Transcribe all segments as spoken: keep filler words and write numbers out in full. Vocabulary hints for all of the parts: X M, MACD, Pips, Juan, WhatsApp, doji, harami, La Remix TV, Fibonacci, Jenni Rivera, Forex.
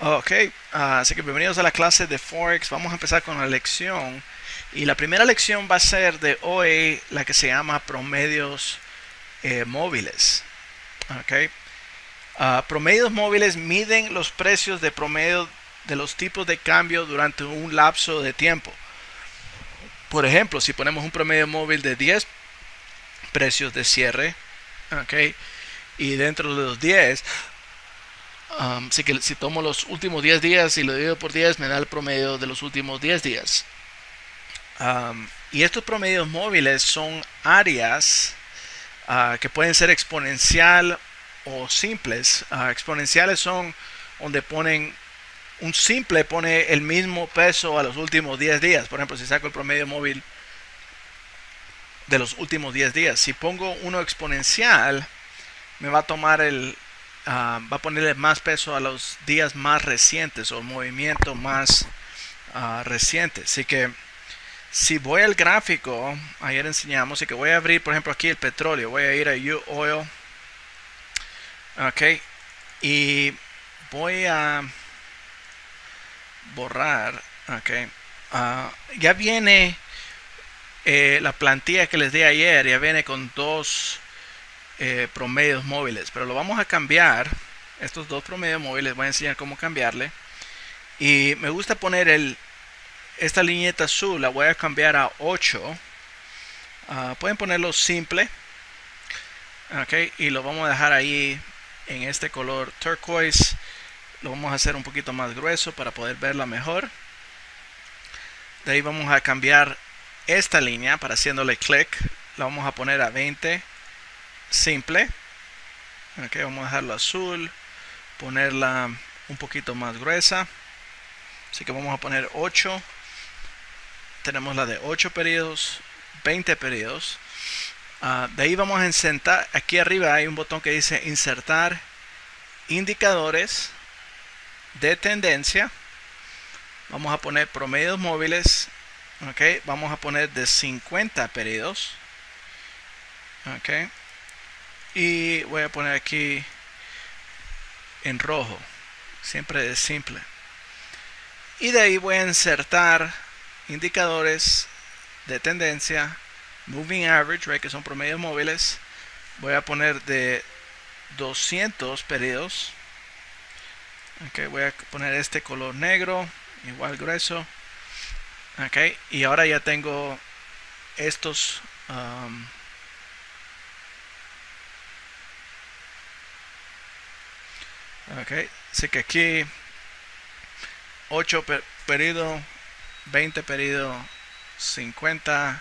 Ok, uh, así que bienvenidos a la clase de Forex. Vamos a empezar con la lección. Y la primera lección va a ser de hoy, la que se llama promedios eh, móviles. Okay. Uh, promedios móviles miden los precios de promedio de los tipos de cambio durante un lapso de tiempo. Por ejemplo, si ponemos un promedio móvil de diez precios de cierre, okay, y dentro de los diez... Um, así que si tomo los últimos diez días y lo divido por diez, me da el promedio de los últimos diez días. Um, y estos promedios móviles son áreas uh, que pueden ser exponencial o simples. Uh, exponenciales son donde ponen un simple, pone el mismo peso a los últimos diez días. Por ejemplo, si saco el promedio móvil de los últimos diez días, si pongo uno exponencial, me va a tomar el... Uh, va a ponerle más peso a los días más recientes o movimiento más uh, reciente. Así que si voy al gráfico, ayer enseñamos, así que voy a abrir por ejemplo aquí el petróleo, voy a ir a U Oil, ok, y voy a borrar, ok, uh, ya viene eh, la plantilla que les di ayer, ya viene con dos Eh, promedios móviles, pero lo vamos a cambiar. Estos dos promedios móviles, voy a enseñar cómo cambiarle, y me gusta poner el esta lineita azul, la voy a cambiar a ocho. Uh, pueden ponerlo simple, ok, y lo vamos a dejar ahí en este color turquoise. Lo vamos a hacer un poquito más grueso para poder verla mejor. De ahí vamos a cambiar esta línea para haciéndole clic, la vamos a poner a veinte simple, ok, vamos a dejarlo azul, ponerla un poquito más gruesa, así que vamos a poner ocho, tenemos la de ocho periodos, veinte periodos, uh, de ahí vamos a insertar, aquí arriba hay un botón que dice insertar indicadores de tendencia, vamos a poner promedios móviles, ok, vamos a poner de cincuenta periodos, ok, y voy a poner aquí en rojo, siempre de simple, y de ahí voy a insertar indicadores de tendencia, moving average, right, que son promedios móviles, voy a poner de doscientos periodos, okay, voy a poner este color negro, igual grueso, okay, y ahora ya tengo estos um, ok, así que aquí ocho per periodo, veinte periodo, cincuenta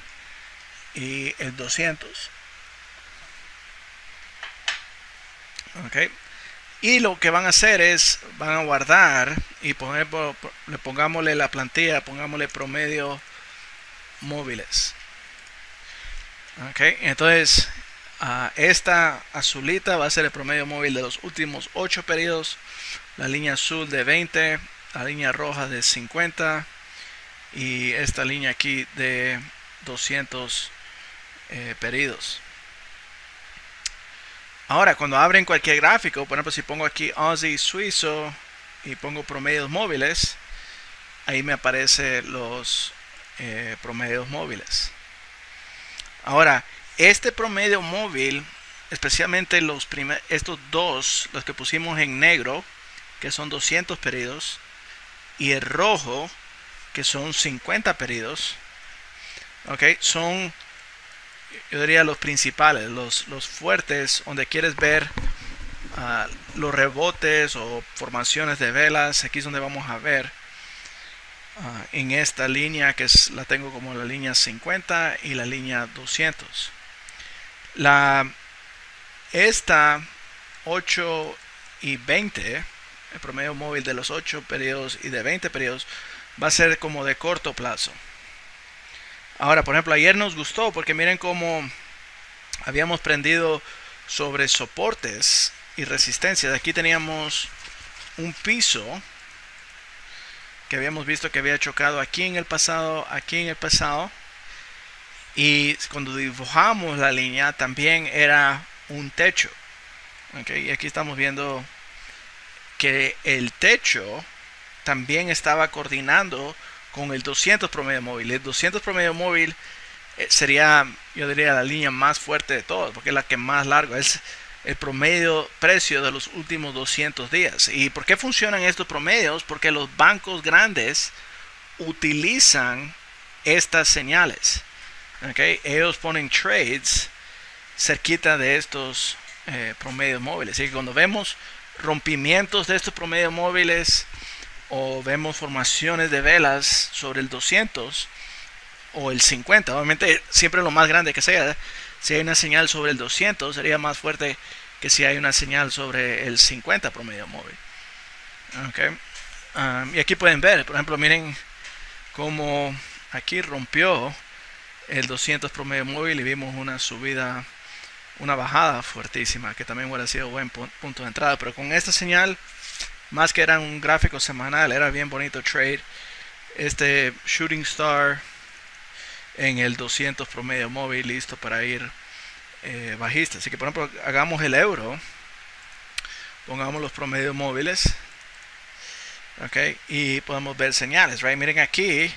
y el doscientos. Ok, y lo que van a hacer es, van a guardar y poner, le pongámosle la plantilla, pongámosle promedio móviles. Ok, entonces... Uh, esta azulita va a ser el promedio móvil de los últimos ocho periodos, la línea azul de veinte, la línea roja de cincuenta y esta línea aquí de doscientos eh, periodos. Ahora, cuando abren cualquier gráfico, por ejemplo si pongo aquí Aussie Suizo y pongo promedios móviles, ahí me aparecen los eh, promedios móviles. Ahora, este promedio móvil, especialmente los primer, estos dos, los que pusimos en negro, que son doscientos periodos, y el rojo, que son cincuenta periodos, okay, son, yo diría, los principales, los, los fuertes, donde quieres ver uh, los rebotes o formaciones de velas. Aquí es donde vamos a ver. Uh, en esta línea, que es, la tengo como la línea cincuenta y la línea doscientos. La, esta ocho y veinte, el promedio móvil de los ocho periodos y de veinte periodos, va a ser como de corto plazo. Ahora, por ejemplo, ayer nos gustó porque miren cómo habíamos aprendido sobre soportes y resistencias. Aquí teníamos un piso que habíamos visto que había chocado aquí en el pasado, aquí en el pasado. Y cuando dibujamos la línea también era un techo. Okay, y aquí estamos viendo que el techo también estaba coordinando con el doscientos promedio móvil. El doscientos promedio móvil sería, yo diría, la línea más fuerte de todas, porque es la que más larga es el promedio precio de los últimos doscientos días. ¿Y por qué funcionan estos promedios? Porque los bancos grandes utilizan estas señales. ¿Okay? Ellos ponen trades cerquita de estos eh, promedios móviles. Así que cuando vemos rompimientos de estos promedios móviles o vemos formaciones de velas sobre el doscientos o el cincuenta, obviamente siempre lo más grande que sea, si hay una señal sobre el doscientos sería más fuerte que si hay una señal sobre el cincuenta promedio móvil. Okay. Um, y aquí pueden ver, por ejemplo, miren cómo aquí rompió el doscientos promedio móvil y vimos una subida, una bajada fuertísima, que también hubiera sido buen punto de entrada, pero con esta señal, más que era un gráfico semanal, era bien bonito trade, este shooting star en el doscientos promedio móvil, listo para ir eh, bajista. Así que, por ejemplo, hagamos el euro, pongamos los promedios móviles, ok, y podemos ver señales, right? Miren aquí,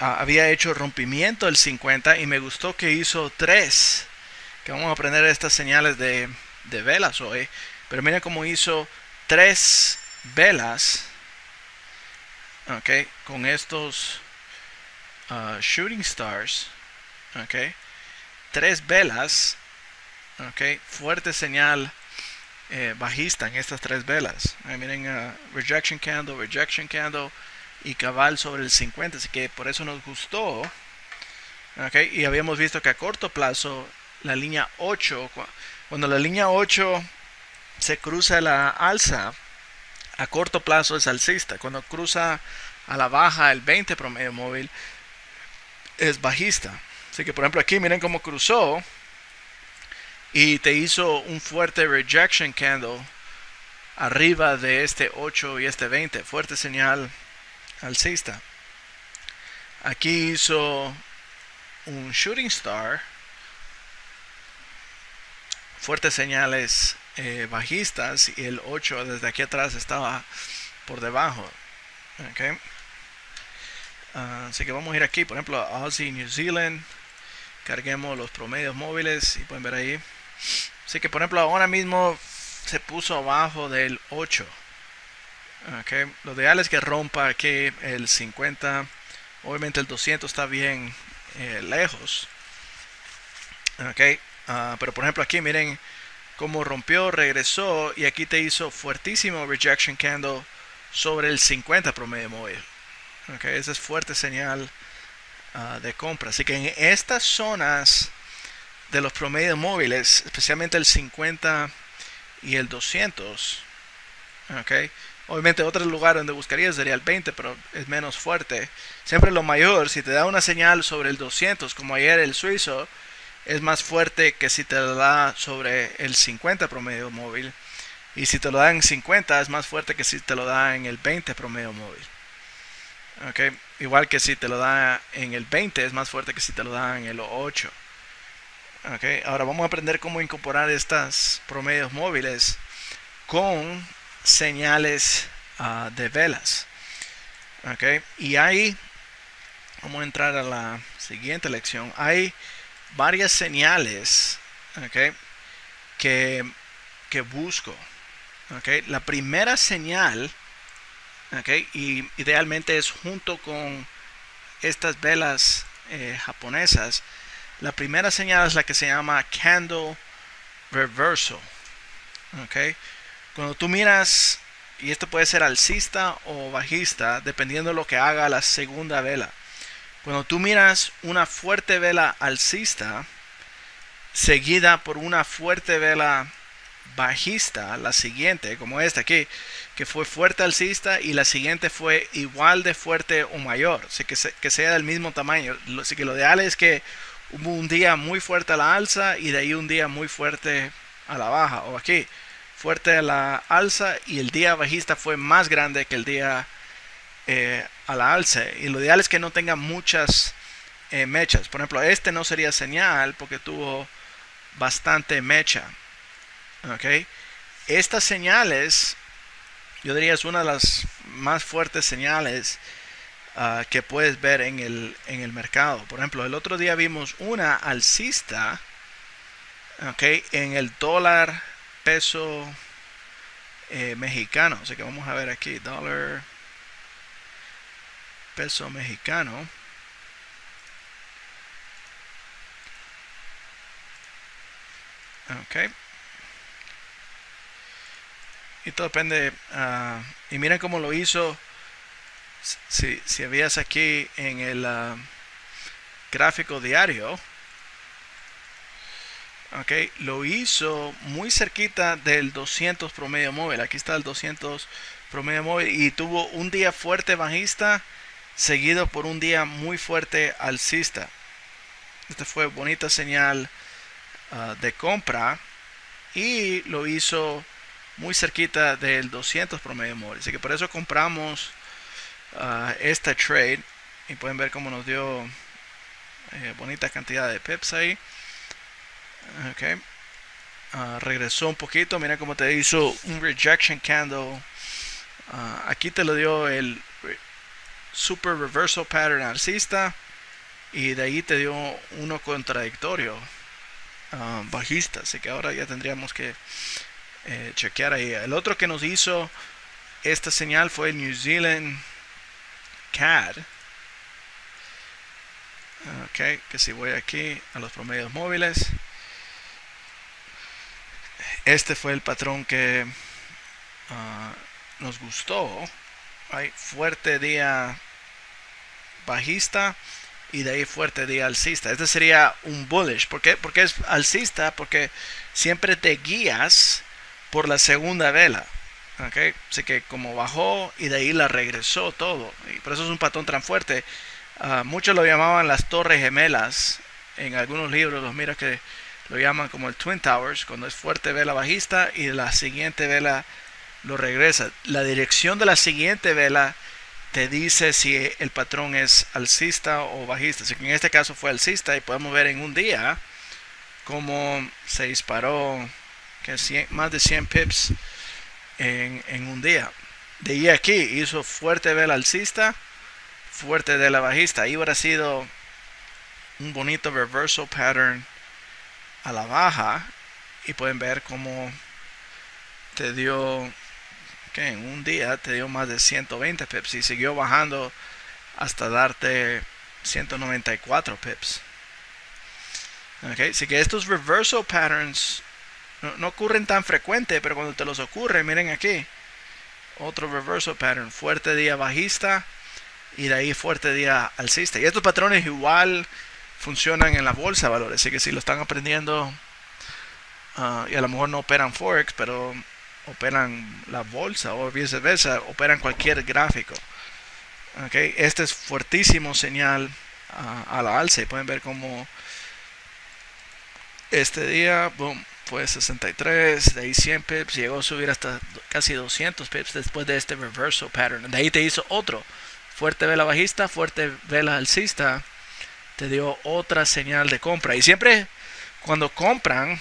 ah, había hecho rompimiento del cincuenta y me gustó que hizo tres, que vamos a aprender estas señales de, de velas hoy, pero miren cómo hizo tres velas, ok, con estos uh, shooting stars, ok, tres velas, ok, fuerte señal eh, bajista en estas tres velas. Ahí miren, uh, rejection candle, rejection candle y cabal sobre el cincuenta, así que por eso nos gustó, ok, y habíamos visto que a corto plazo la línea ocho, cuando la línea ocho se cruza la alza, a corto plazo es alcista, cuando cruza a la baja el veinte promedio móvil es bajista. Así que por ejemplo aquí miren cómo cruzó y te hizo un fuerte rejection candle arriba de este ocho y este veinte, fuerte señal alcista. Aquí hizo un shooting star, fuertes señales eh, bajistas, y el ocho desde aquí atrás estaba por debajo, okay. Uh, así que vamos a ir aquí, por ejemplo, a Aussie New Zealand, carguemos los promedios móviles y pueden ver ahí, así que por ejemplo ahora mismo se puso abajo del ocho. Okay. Lo ideal es que rompa aquí el cincuenta. Obviamente el doscientos está bien eh, lejos. Okay. Uh, pero por ejemplo aquí miren cómo rompió, regresó y aquí te hizo fuertísimo rejection candle sobre el cincuenta promedio móvil. Okay. Esa es fuerte señal uh, de compra. Así que en estas zonas de los promedios móviles, especialmente el cincuenta y el doscientos, okay, obviamente otro lugar donde buscaría sería el veinte, pero es menos fuerte. Siempre lo mayor, si te da una señal sobre el doscientos, como ayer el suizo, es más fuerte que si te la da sobre el cincuenta promedio móvil. Y si te lo da en cincuenta, es más fuerte que si te lo da en el veinte promedio móvil. Okay. Igual que si te lo da en el veinte, es más fuerte que si te lo da en el ocho. Okay. Ahora vamos a aprender cómo incorporar estas promedios móviles con señales uh, de velas, ok, y ahí vamos a entrar a la siguiente lección. Hay varias señales, ok, que, que busco, ok. La primera señal, ok, y idealmente es junto con estas velas eh, japonesas. La primera señal es la que se llama candle reversal, ok. Cuando tú miras, y esto puede ser alcista o bajista, dependiendo de lo que haga la segunda vela. Cuando tú miras una fuerte vela alcista, seguida por una fuerte vela bajista, la siguiente, como esta aquí, que fue fuerte alcista y la siguiente fue igual de fuerte o mayor, así que, se, que sea del mismo tamaño. Así que lo ideal es que hubo un día muy fuerte a la alza y de ahí un día muy fuerte a la baja, o aquí fuerte a la alza y el día bajista fue más grande que el día eh, a la alza. Y lo ideal es que no tenga muchas eh, mechas. Por ejemplo, este no sería señal porque tuvo bastante mecha, ok. Estas señales yo diría es una de las más fuertes señales uh, que puedes ver en el, en el mercado. Por ejemplo, el otro día vimos una alcista, okay, en el dólar peso eh, mexicano. Así que vamos a ver aquí, dólar peso mexicano. Ok, y todo depende, uh, y miren cómo lo hizo. Si, si veías aquí en el uh, gráfico diario, ok, lo hizo muy cerquita del doscientos promedio móvil. Aquí está el doscientos promedio móvil, y tuvo un día fuerte bajista seguido por un día muy fuerte alcista. Esta fue bonita señal Uh, de compra, y lo hizo muy cerquita del doscientos promedio móvil, así que por eso compramos uh, esta trade, y pueden ver cómo nos dio eh, bonita cantidad de pips ahí. Okay. Uh, regresó un poquito, mira cómo te hizo un rejection candle, uh, aquí te lo dio el super reversal pattern alcista, y de ahí te dio uno contradictorio Uh, bajista, así que ahora ya tendríamos que eh, chequear ahí. El otro que nos hizo esta señal fue el New Zealand C A D, ok, que si voy aquí a los promedios móviles, este fue el patrón que uh, nos gustó. Hay fuerte día bajista y de ahí fuerte día alcista. Este sería un bullish. ¿Por qué? Porque es alcista, porque siempre te guías por la segunda vela, ¿okay? Así que como bajó y de ahí la regresó todo, y por eso es un patrón tan fuerte. Uh, muchos lo llamaban las torres gemelas. En algunos libros los mira que lo llaman como el Twin Towers, cuando es fuerte vela bajista y la siguiente vela lo regresa. La dirección de la siguiente vela te dice si el patrón es alcista o bajista. Así que en este caso fue alcista, y podemos ver en un día cómo se disparó que cien, más de cien pips en, en un día. De ahí aquí hizo fuerte vela alcista, fuerte de la bajista. Ahí hubiera sido un bonito reversal pattern a la baja, y pueden ver cómo te dio... Okay, en un día te dio más de ciento veinte pips y siguió bajando hasta darte ciento noventa y cuatro pips. Okay, así que estos reversal patterns no, no ocurren tan frecuente, pero cuando te los ocurre, miren aquí, otro reversal pattern, fuerte día bajista y de ahí fuerte día alcista. Y estos patrones igual funcionan en la bolsa de valores, así que si lo están aprendiendo, uh, y a lo mejor no operan Forex, pero operan la bolsa o viceversa, operan cualquier gráfico, okay. Este es fuertísimo señal uh, a la alza, y pueden ver como este día, boom, fue sesenta y tres, de ahí cien pips, llegó a subir hasta casi doscientos pips después de este reversal pattern. De ahí te hizo otro fuerte vela bajista, fuerte vela alcista, te dio otra señal de compra. Y siempre cuando compran,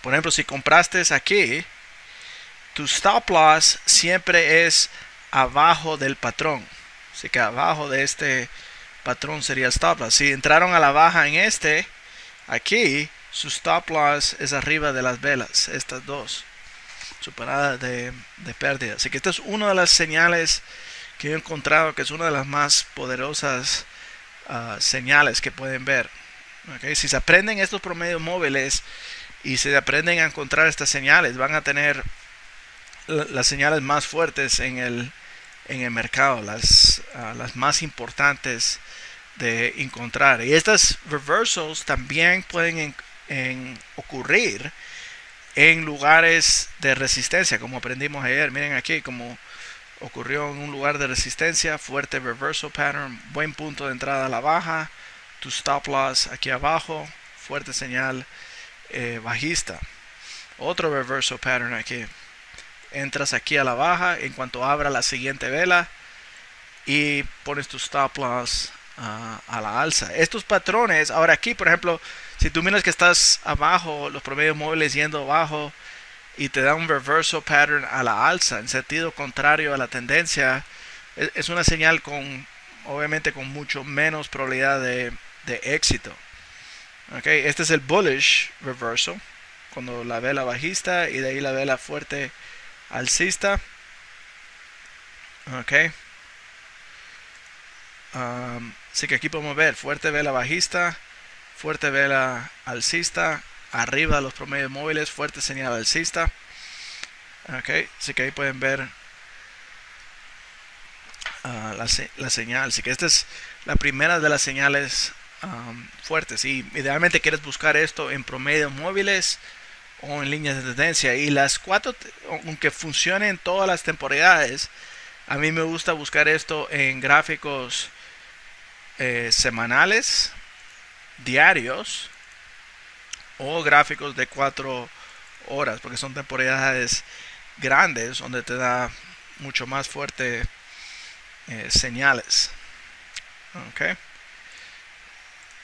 por ejemplo, si compraste aquí, tu stop loss siempre es abajo del patrón. Así que abajo de este patrón sería stop loss. Si entraron a la baja en este, aquí su stop loss es arriba de las velas, estas dos superadas de, de pérdida. Así que esta es una de las señales que yo he encontrado, que es una de las más poderosas uh, señales que pueden ver, okay. Si se aprenden estos promedios móviles y se aprenden a encontrar estas señales, van a tener las señales más fuertes en el, en el mercado, las, uh, las más importantes de encontrar. Y estas reversals también pueden en, en ocurrir en lugares de resistencia, como aprendimos ayer. Miren aquí como ocurrió en un lugar de resistencia, fuerte reversal pattern, buen punto de entrada a la baja, tu stop loss aquí abajo, fuerte señal eh, bajista, otro reversal pattern aquí, entras aquí a la baja en cuanto abra la siguiente vela y pones tu stop loss uh, a la alza. Estos patrones, ahora aquí por ejemplo, si tú miras que estás abajo, los promedios móviles yendo abajo, y te da un reversal pattern a la alza, en sentido contrario a la tendencia, es una señal con, obviamente, con mucho menos probabilidad de, de éxito. Okay, este es el bullish reversal, cuando la vela bajista y de ahí la vela fuerte alcista. Ok. Um, así que aquí podemos ver fuerte vela bajista, fuerte vela alcista, arriba de los promedios móviles, fuerte señal alcista. Ok, así que ahí pueden ver uh, la, la señal. Así que esta es la primera de las señales um, fuertes, y idealmente quieres buscar esto en promedios móviles o en líneas de tendencia. Y las cuatro, aunque funcionen en todas las temporalidades, a mí me gusta buscar esto en gráficos eh, semanales, diarios o gráficos de cuatro horas, porque son temporalidades grandes donde te da mucho más fuerte eh, señales. Okay.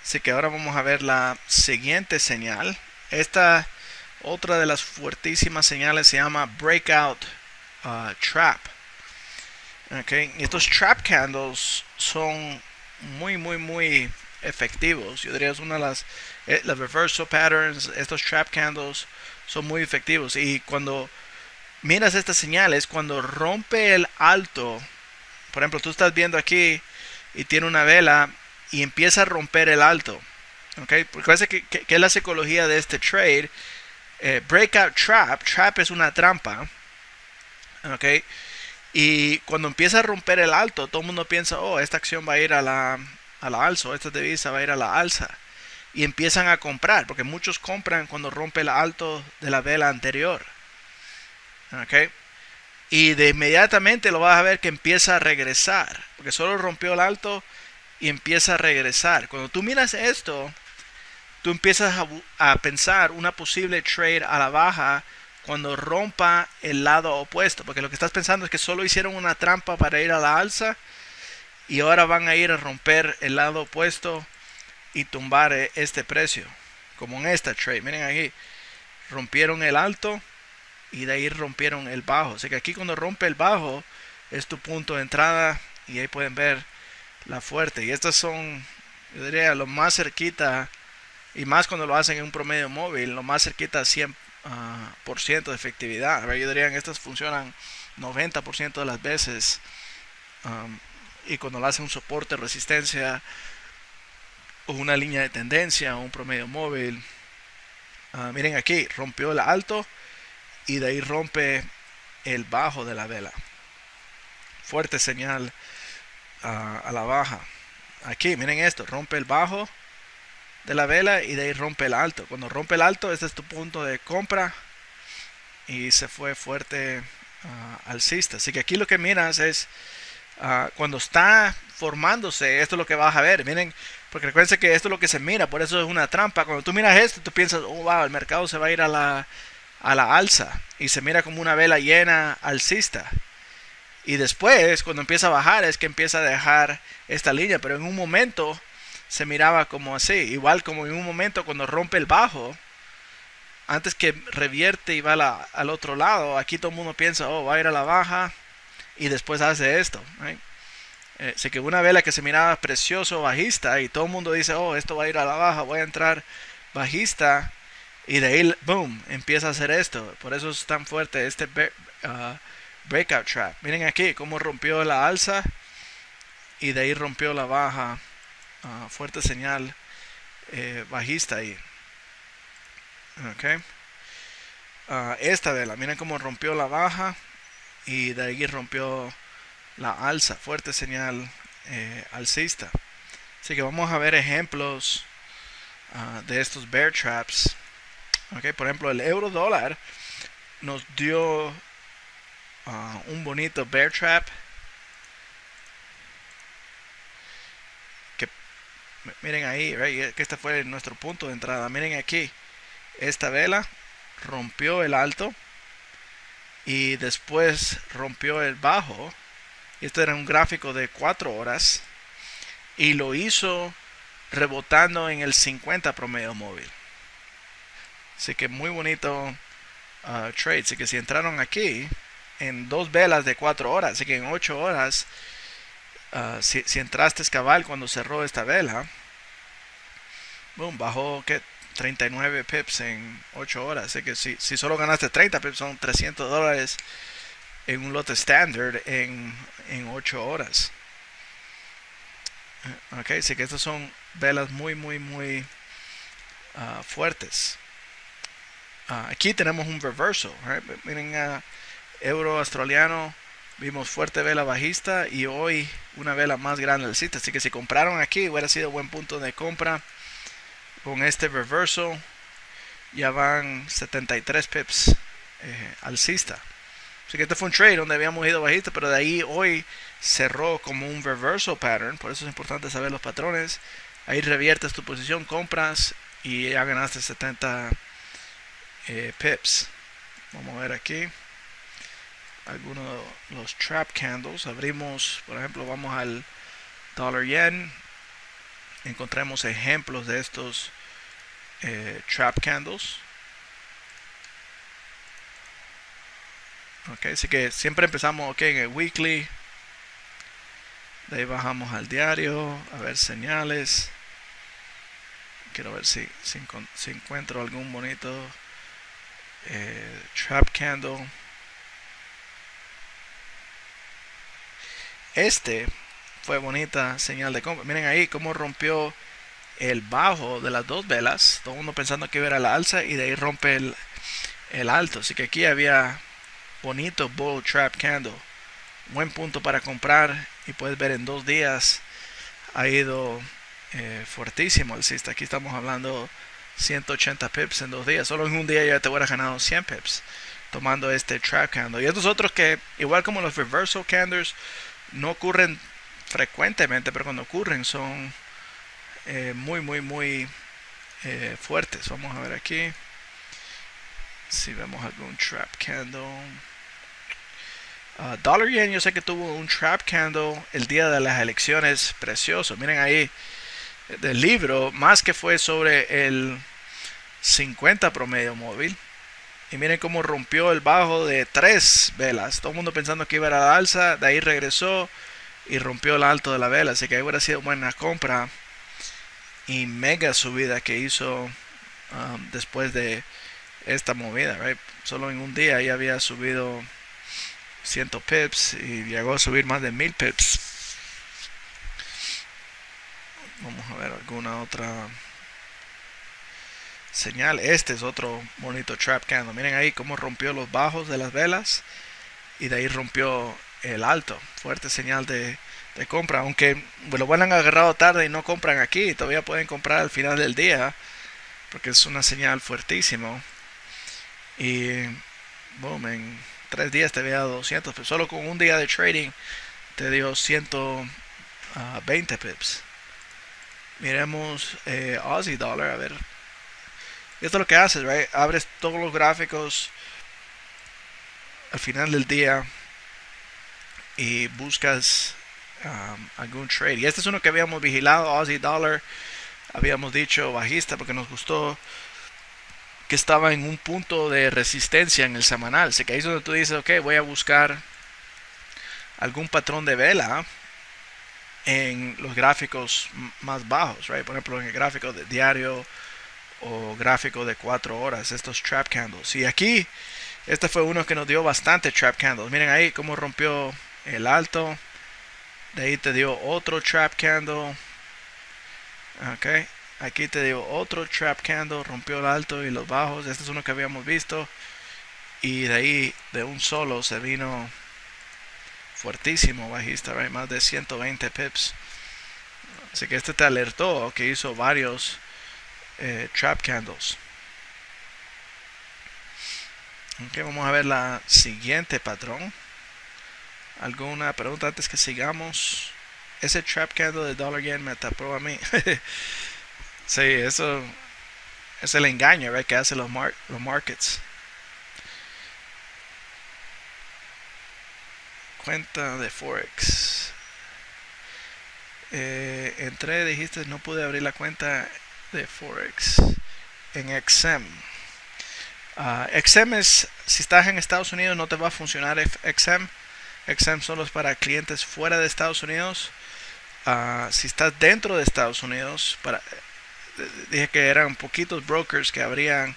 Así que ahora vamos a ver la siguiente señal. Esta otra de las fuertísimas señales se llama Breakout uh, Trap. Okay. Estos trap candles son muy, muy, muy efectivos. Yo diría es una de las, eh, las reversal patterns. Estos trap candles son muy efectivos. Y cuando miras estas señales, cuando rompe el alto, por ejemplo, tú estás viendo aquí y tiene una vela y empieza a romper el alto. Okay. Porque parece que, que, que es la psicología de este trade. Eh, breakout trap, trap es una trampa, ok, y cuando empieza a romper el alto, todo el mundo piensa, oh, esta acción va a ir a la, a la alza, esta divisa va a ir a la alza, y empiezan a comprar, porque muchos compran cuando rompe el alto de la vela anterior, ok, y de inmediatamente lo vas a ver que empieza a regresar, porque solo rompió el alto y empieza a regresar. Cuando tú miras esto, tú empiezas a, a pensar una posible trade a la baja cuando rompa el lado opuesto, porque lo que estás pensando es que solo hicieron una trampa para ir a la alza y ahora van a ir a romper el lado opuesto y tumbar este precio, como en esta trade. Miren aquí, rompieron el alto y de ahí rompieron el bajo. Así que aquí cuando rompe el bajo es tu punto de entrada, y ahí pueden ver la fuerte. Y estas son, yo diría, lo más cerquita, y más cuando lo hacen en un promedio móvil, lo más cerquita a cien por ciento uh, por ciento de efectividad. A ver, yo diría que estas funcionan noventa por ciento de las veces. Um, y cuando lo hacen un soporte, resistencia, o una línea de tendencia, o un promedio móvil. Uh, miren aquí, rompió el alto y de ahí rompe el bajo de la vela. Fuerte señal uh, a la baja. Aquí, miren esto, rompe el bajo de la vela y de ahí rompe el alto. Cuando rompe el alto, este es tu punto de compra, y se fue fuerte uh, alcista. Así que aquí lo que miras es uh, cuando está formándose, esto es lo que vas a ver. Miren, porque recuerden que esto es lo que se mira, por eso es una trampa. Cuando tú miras esto, tú piensas, oh wow, el mercado se va a ir a la, a la alza, y se mira como una vela llena alcista. Y después, cuando empieza a bajar, es que empieza a dejar esta línea, pero en un momento se miraba como así, igual como en un momento cuando rompe el bajo, antes que revierte y va la, al otro lado. Aquí todo el mundo piensa, oh, va a ir a la baja, y después hace esto, ¿right? eh, Así que una vela que se miraba precioso bajista, y todo el mundo dice, oh, esto va a ir a la baja, voy a entrar bajista, y de ahí, boom, empieza a hacer esto. Por eso es tan fuerte este uh, breakout trap. Miren aquí cómo rompió la alza y de ahí rompió la baja. Uh, fuerte señal eh, bajista ahí. Ok. Uh, esta vela, miren cómo rompió la baja y de ahí rompió la alza. Fuerte señal eh, alcista. Así que vamos a ver ejemplos uh, de estos bear traps. Ok, por ejemplo, el euro dólar nos dio uh, un bonito bear trap. Miren ahí, que este fue nuestro punto de entrada. Miren aquí, esta vela rompió el alto y después rompió el bajo. Este era un gráfico de cuatro horas y lo hizo rebotando en el cincuenta promedio móvil. Así que muy bonito uh, trade. Así que si entraron aquí en dos velas de cuatro horas, así que en ocho horas, uh, si, si entraste cabal cuando cerró esta vela, boom, bajó ¿qué? treinta y nueve pips en ocho horas. Así que si, si solo ganaste treinta pips, son trescientos dólares en un lote standard en, en ocho horas. Ok, así que estas son velas muy, muy, muy uh, fuertes. Uh, aquí tenemos un reverso. Right? Miren, uh, euro australiano, vimos fuerte vela bajista y hoy una vela más grande alcista. Así que si compraron aquí, hubiera sido buen punto de compra. Con este reverso ya van setenta y tres pips eh, alcista. Así que este fue un trade donde habíamos ido bajista, pero de ahí hoy cerró como un reversal pattern. Por eso es importante saber los patrones. Ahí reviertes tu posición, compras y ya ganaste setenta eh, pips. Vamos a ver aquí algunos de los trap candles. Abrimos, por ejemplo, vamos al dollar yen. Encontramos ejemplos de estos eh, trap candles. Ok, así que siempre empezamos okay, en el weekly, de ahí bajamos al diario, a ver señales. Quiero ver si, si, si encuentro algún bonito eh, trap candle. Este fue bonita señal de compra. Miren ahí cómo rompió el bajo de las dos velas, todo uno pensando que era la alza y de ahí rompe el, el alto. Así que aquí había bonito bull trap candle, buen punto para comprar, y puedes ver en dos días ha ido eh, fortísimo alcista. Aquí estamos hablando ciento ochenta pips en dos días. Solo en un día ya te hubieras ganado cien pips tomando este trap candle. Y estos otros que, igual como los reversal candles, no ocurren frecuentemente, pero cuando ocurren son eh, muy muy muy eh, fuertes. Vamos a ver aquí si vemos algún trap candle. Uh, dollar yen, yo sé que tuvo un trap candle el día de las elecciones, precioso. Miren ahí del libro, más que fue sobre el cincuenta promedio móvil, y miren cómo rompió el bajo de tres velas, todo el mundo pensando que iba a la alza, de ahí regresó y rompió el alto de la vela. Así que ahí hubiera sido buena compra, y mega subida que hizo um, después de esta movida, right? Solo en un día ya había subido cien pips y llegó a subir más de mil pips. Vamos a ver alguna otra señal. Este es otro bonito trap candle. Miren ahí cómo rompió los bajos de las velas y de ahí rompió el alto. Fuerte señal de, de compra, aunque lo hubieran agarrado tarde y no compran aquí, todavía pueden comprar al final del día, porque es una señal fuertísima. Y boom, en tres días te había dado doscientos, pero solo con un día de trading te dio ciento veinte pips. Miremos eh, Aussie Dollar, a ver. Esto es lo que haces, right? Abres todos los gráficos al final del día y buscas um, algún trade. Y este es uno que habíamos vigilado, Aussie Dollar. Habíamos dicho bajista porque nos gustó que estaba en un punto de resistencia en el semanal. Así que ahí es donde tú dices, ok, voy a buscar algún patrón de vela en los gráficos más bajos, right? Por ejemplo, en el gráfico de diario o gráfico de cuatro horas, estos trap candles. Y aquí, este fue uno que nos dio bastante trap candles. Miren ahí cómo rompió el alto. De ahí te dio otro trap candle. Ok, aquí te digo otro trap candle, rompió el alto y los bajos. Este es uno que habíamos visto, y de ahí de un solo se vino fuertísimo bajista, right? Más de ciento veinte pips. Así que este te alertó que hizo varios eh, trap candles. Ok, vamos a ver la siguiente patrón. ¿Alguna pregunta antes que sigamos? Ese trap candle de dollar yen me tapó a mí. Sí, eso es el engaño, ¿verdad? Que hacen los, mar los markets. Cuenta de Forex. Eh, entré, dijiste, no pude abrir la cuenta de Forex en X M. Uh, X M es, si estás en Estados Unidos no te va a funcionar X M. X M solo es para clientes fuera de Estados Unidos. Uh, si estás dentro de Estados Unidos, para, dije que eran poquitos brokers que habrían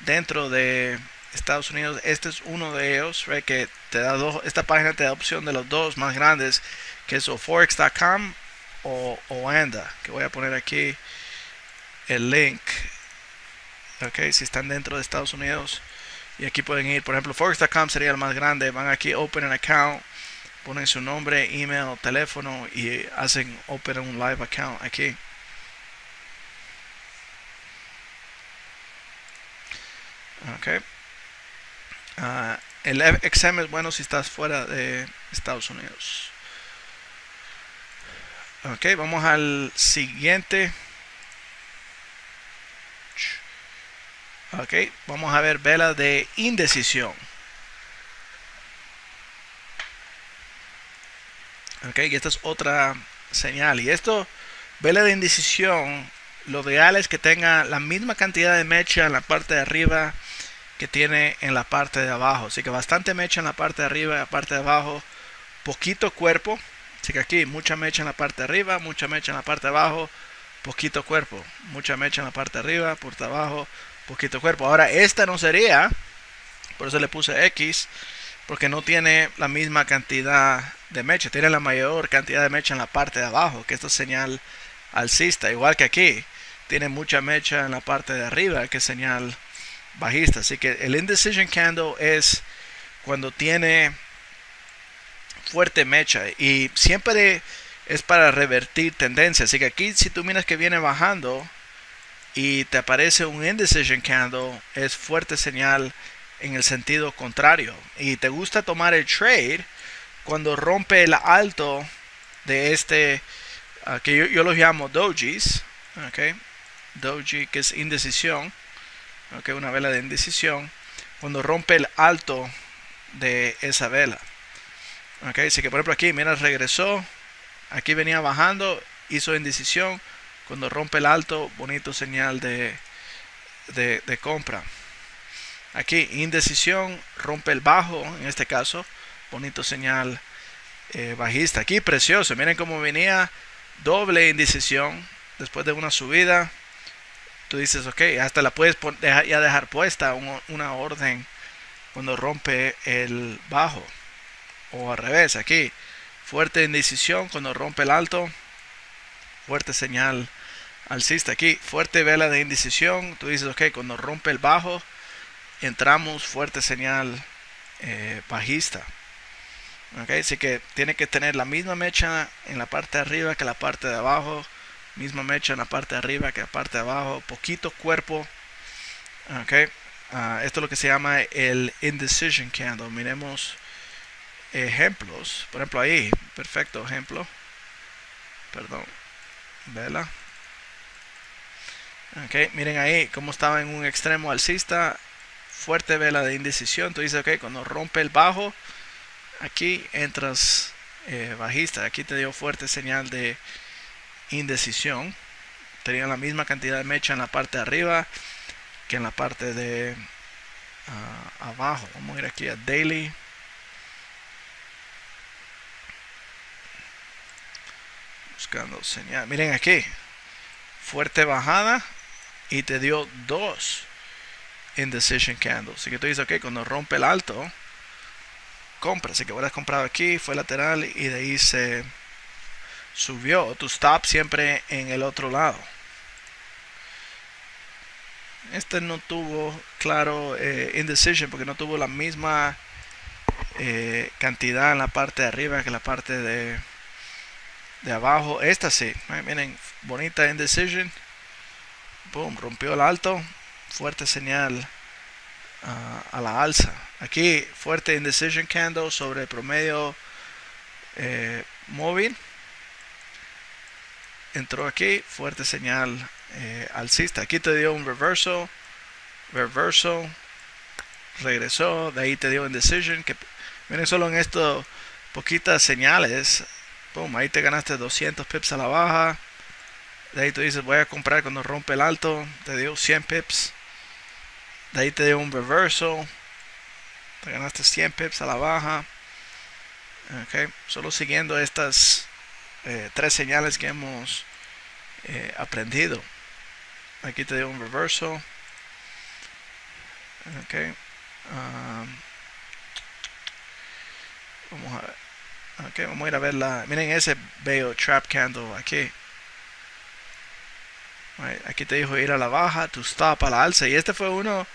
dentro de Estados Unidos. Este es uno de ellos, right, que te da dos, esta página te da opción de los dos más grandes, que es o forex punto com o, o ANDA, que voy a poner aquí el link. Okay, si están dentro de Estados Unidos, y aquí pueden ir, por ejemplo, forex punto com sería el más grande. Van aquí, open an account, ponen su nombre, email, teléfono y hacen open un live account aquí. Okay. Uh, el X M es bueno si estás fuera de Estados Unidos. Ok, vamos al siguiente. Ok, vamos a ver velas de indecisión. Ok, y esta es otra señal. Y esto, vela de indecisión, lo ideal es que tenga la misma cantidad de mecha en la parte de arriba que tiene en la parte de abajo. Así que bastante mecha en la parte de arriba y la parte de abajo, poquito cuerpo. Así que aquí, mucha mecha en la parte de arriba, mucha mecha en la parte de abajo, poquito cuerpo. Mucha mecha en la parte de arriba, por abajo, poquito cuerpo. Ahora esta no sería, por eso le puse X, porque no tiene la misma cantidad de mecha, tiene la mayor cantidad de mecha en la parte de abajo, que esto es señal alcista, igual que aquí tiene mucha mecha en la parte de arriba, que es señal bajista. Así que el indecision candle es cuando tiene fuerte mecha, y siempre es para revertir tendencia. Así que aquí, si tú miras que viene bajando y te aparece un indecision candle, es fuerte señal en el sentido contrario, y te gusta tomar el trade cuando rompe el alto de este, uh, que yo, yo los llamo dojis. Ok, doji, que es indecisión. Ok, una vela de indecisión, cuando rompe el alto de esa vela. Ok, así que por ejemplo aquí, mira, regresó, aquí venía bajando, hizo indecisión. Cuando rompe el alto, bonito señal de, de, de compra. Aquí, indecisión, rompe el bajo, en este caso, bonito señal eh, bajista. Aquí, precioso, miren cómo venía, doble indecisión, después de una subida. Tú dices, ok, hasta la puedes dejar, ya dejar puesta un, una orden cuando rompe el bajo. O al revés, aquí, fuerte indecisión, cuando rompe el alto, fuerte señal alcista. Aquí, fuerte vela de indecisión, tú dices, ok, cuando rompe el bajo entramos, fuerte señal eh, bajista. Ok, así que tiene que tener la misma mecha en la parte de arriba que la parte de abajo, misma mecha en la parte de arriba que la parte de abajo, poquito cuerpo. Ok, uh, esto es lo que se llama el indecision candle. Miremos ejemplos, por ejemplo ahí, perfecto ejemplo, perdón, vela. Ok, miren ahí como estaba en un extremo alcista, fuerte vela de indecisión. Tú dices, ok, cuando rompe el bajo, aquí entras eh, bajista. Aquí te dio fuerte señal de indecisión. Tenía la misma cantidad de mecha en la parte de arriba que en la parte de uh, abajo. Vamos a ir aquí a daily. Buscando señal, miren aquí, fuerte bajada y te dio dos indecision candles. Así que tú dices, ok, cuando rompe el alto, compra. Así que hubieras comprado aquí, fue lateral y de ahí se subió. Tu stop siempre en el otro lado. Este no tuvo, claro, eh, indecision, porque no tuvo la misma eh, cantidad en la parte de arriba que en la parte de de abajo. Esta sí, right, miren, bonita indecision, boom, rompió el alto, fuerte señal uh, a la alza. Aquí, fuerte indecision candle sobre el promedio eh, móvil, entró aquí, fuerte señal eh, alcista. Aquí te dio un reverso, reverso, regresó, de ahí te dio indecision. Que miren, solo en esto, poquitas señales, boom, ahí te ganaste doscientos pips a la baja. De ahí tú dices, voy a comprar cuando rompe el alto, te dio cien pips. De ahí te dio un reversal. Te ganaste cien pips a la baja. Ok, solo siguiendo estas eh, tres señales que hemos eh, aprendido. Aquí te dio un reversal. Ok. Um, vamos a ver. Ok, vamos a ir a ver la... Miren ese bello trap candle aquí. Right, aquí te dijo ir a la baja, tu stop a la alza. Y este fue uno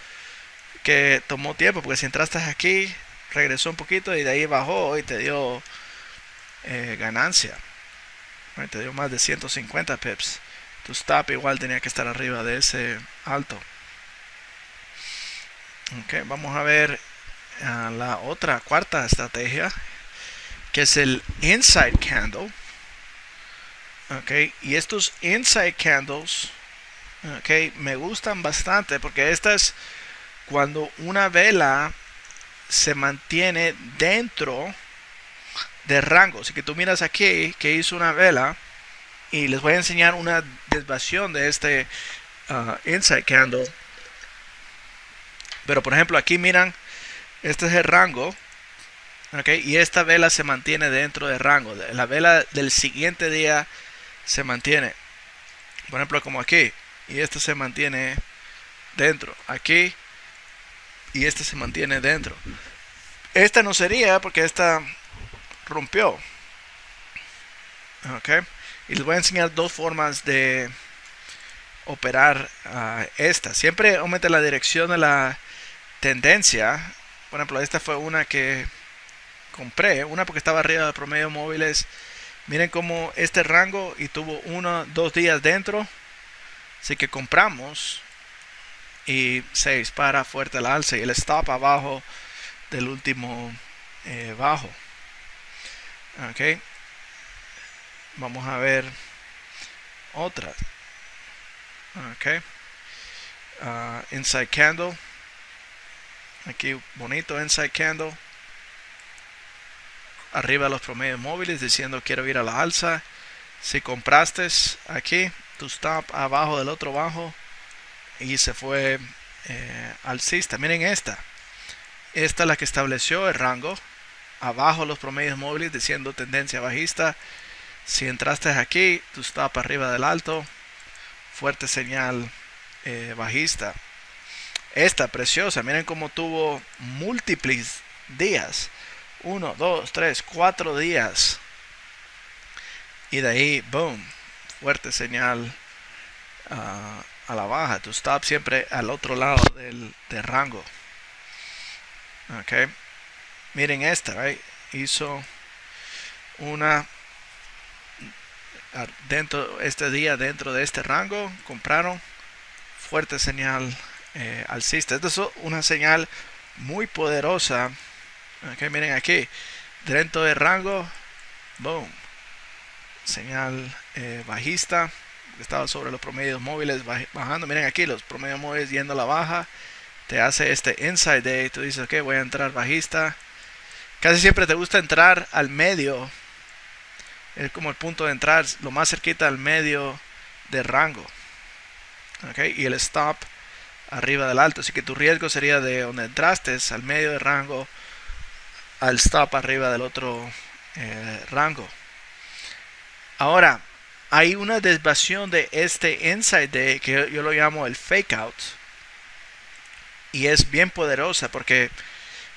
que tomó tiempo, porque si entraste aquí, regresó un poquito y de ahí bajó y te dio eh, ganancia. Right, te dio más de ciento cincuenta pips. Tu stop igual tenía que estar arriba de ese alto. Ok, vamos a ver uh, la otra, cuarta estrategia, que es el inside candle. Ok, y estos inside candles, ok, me gustan bastante porque esta es cuando una vela se mantiene dentro de rango. Así que tú miras aquí que hizo una vela, y les voy a enseñar una desviación de este uh, inside candle. Pero por ejemplo aquí miran, este es el rango. Okay, y esta vela se mantiene dentro de rango. La vela del siguiente día se mantiene, por ejemplo, como aquí, y esta se mantiene dentro, aquí, y esta se mantiene dentro. Esta no sería, porque esta rompió. Okay. Y les voy a enseñar dos formas de operar uh, esta. Siempre aumenta la dirección de la tendencia. Por ejemplo, esta fue una que compré, una porque estaba arriba del promedio móviles. Miren como este rango, y tuvo uno, dos días dentro, así que compramos y se dispara fuerte el alza, y el stop abajo del último eh, bajo. Ok, vamos a ver otra. Ok, uh, inside candle, aquí bonito inside candle arriba de los promedios móviles, diciendo quiero ir a la alza. Si compraste aquí, tu stop abajo del otro bajo, y se fue eh, alcista. Miren esta, esta es la que estableció el rango abajo de los promedios móviles, diciendo tendencia bajista. Si entraste aquí, tu stop arriba del alto, fuerte señal eh, bajista. Esta preciosa, miren cómo tuvo múltiples días, uno, dos, tres, cuatro días, y de ahí, boom, fuerte señal uh, a la baja. Tu stop siempre al otro lado del, del rango. Ok, miren esta, right? Hizo una dentro este día, dentro de este rango, compraron, fuerte señal eh, alcista. Esta es una señal muy poderosa. Okay, miren aquí, dentro de rango, boom, señal eh, bajista, estaba sobre los promedios móviles bajando. Miren aquí, los promedios móviles yendo a la baja, te hace este inside day, tú dices, ok, voy a entrar bajista. Casi siempre te gusta entrar al medio, es como el punto de entrar, lo más cerquita al medio de rango. Okay, y el stop arriba del alto, así que tu riesgo sería de donde entraste, al medio de rango, al stop arriba del otro eh, rango. Ahora hay una desviación de este inside day que yo, yo lo llamo el fake out, y es bien poderosa porque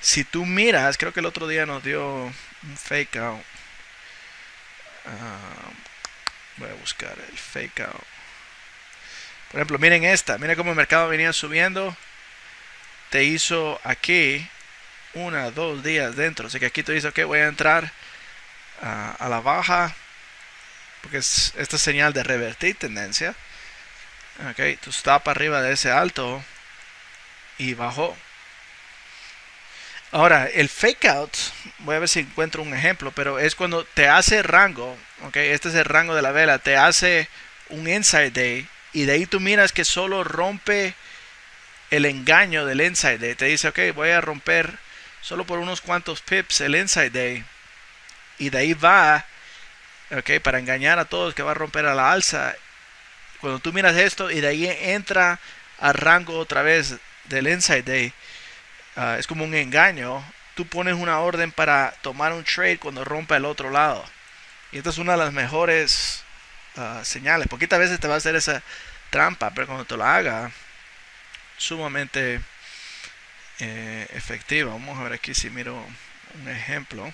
si tú miras, creo que el otro día nos dio un fake out. Uh, voy a buscar el fake out. Por ejemplo, miren esta, miren cómo el mercado venía subiendo, te hizo aquí una, dos días dentro, así que aquí te dice, ok, voy a entrar uh, a la baja, porque es esta es señal de revertir tendencia. Ok, tu stop arriba de ese alto, y bajó. Ahora el fake out, voy a ver si encuentro un ejemplo, pero es cuando te hace rango. Ok, este es el rango de la vela, te hace un inside day, y de ahí tú miras que solo rompe el engaño del inside day, te dice, ok, voy a romper solo por unos cuantos pips el inside day, y de ahí va, ok, para engañar a todos que va a romper a la alza. Cuando tú miras esto, y de ahí entra a rango otra vez, del Inside Day, uh, es como un engaño. Tú pones una orden para tomar un trade cuando rompa el otro lado. Y esta es una de las mejores uh, señales. Poquitas veces te va a hacer esa trampa, pero cuando te la haga, sumamente eh, efectiva. Vamos a ver aquí si miro un ejemplo.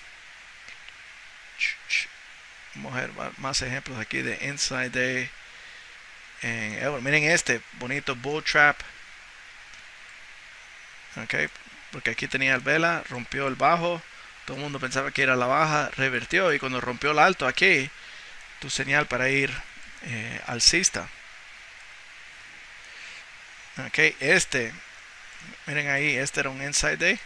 Vamos a ver más ejemplos aquí de Inside Day. En Euro. Miren este bonito bull trap. Ok, porque aquí tenía el vela, rompió el bajo, todo el mundo pensaba que era la baja, revertió, y cuando rompió el alto aquí, tu señal para ir eh, alcista. Ok, este, miren ahí, este era un inside day,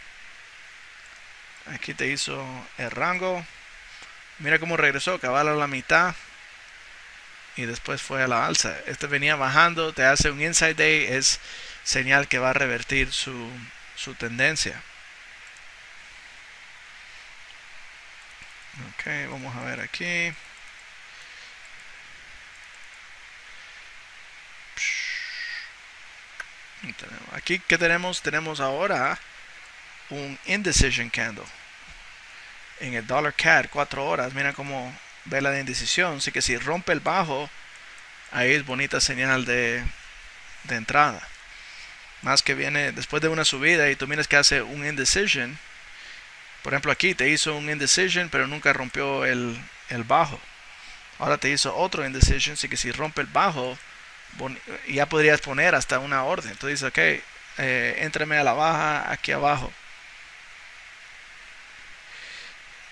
aquí te hizo el rango, mira cómo regresó, cabal a la mitad, y después fue a la alza. Este venía bajando, te hace un inside day, es señal que va a revertir su, su tendencia. Ok, vamos a ver aquí. Aquí, ¿qué tenemos? Tenemos ahora un indecision candle en el dollar C A D, cuatro horas. Mira como vela de indecisión. Así que si rompe el bajo, ahí es bonita señal de, de entrada. Más que viene después de una subida y tú miras que hace un indecision. Por ejemplo, aquí te hizo un indecision, pero nunca rompió el, el bajo. Ahora te hizo otro indecision, así que si rompe el bajo, ya podrías poner hasta una orden. Entonces dices, ok, eh, éntrame a la baja aquí abajo.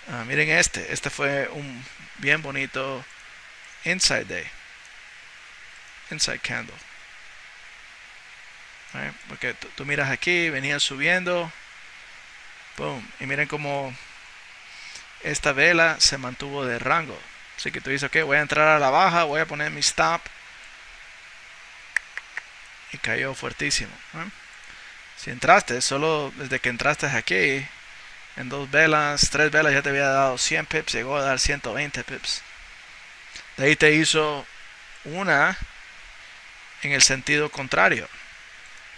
Ah, miren este, este fue un bien bonito inside day, inside candle. Right? Porque tú miras aquí, venía subiendo, boom, y miren como esta vela se mantuvo de rango. Así que tú dices, ok, voy a entrar a la baja, voy a poner mi stop, y cayó fuertísimo. Right? Si entraste, solo desde que entraste aquí, en dos velas, tres velas ya te había dado cien pips, llegó a dar ciento veinte pips. De ahí te hizo una en el sentido contrario.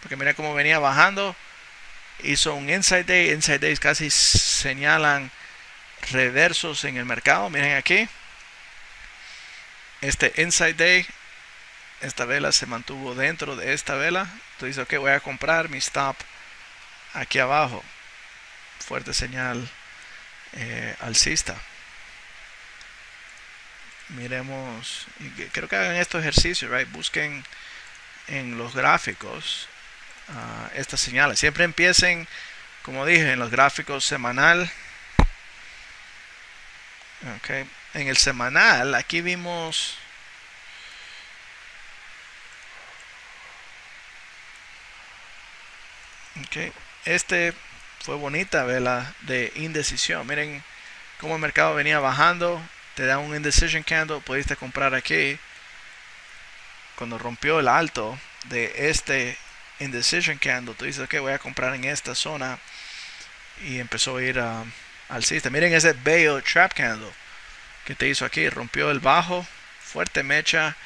Porque mira cómo venía bajando, hizo un inside day. Inside days casi señalan reversos en el mercado. Miren aquí, este inside day, esta vela se mantuvo dentro de esta vela. Entonces, ok, voy a comprar mi stop aquí abajo. Fuerte señal eh, alcista. Miremos, y creo que hagan estos ejercicios, right? Busquen en los gráficos uh, estas señales. Siempre empiecen, como dije, en los gráficos semanal. Okay. En el semanal, aquí vimos okay. Este fue bonita vela de indecisión. Miren cómo el mercado venía bajando, te da un indecision candle, pudiste comprar aquí. Cuando rompió el alto de este indecision candle, tú dices, ok, voy a comprar en esta zona, y empezó a ir a, alcista. Miren ese bello trap candle que te hizo aquí, rompió el bajo, fuerte mecha,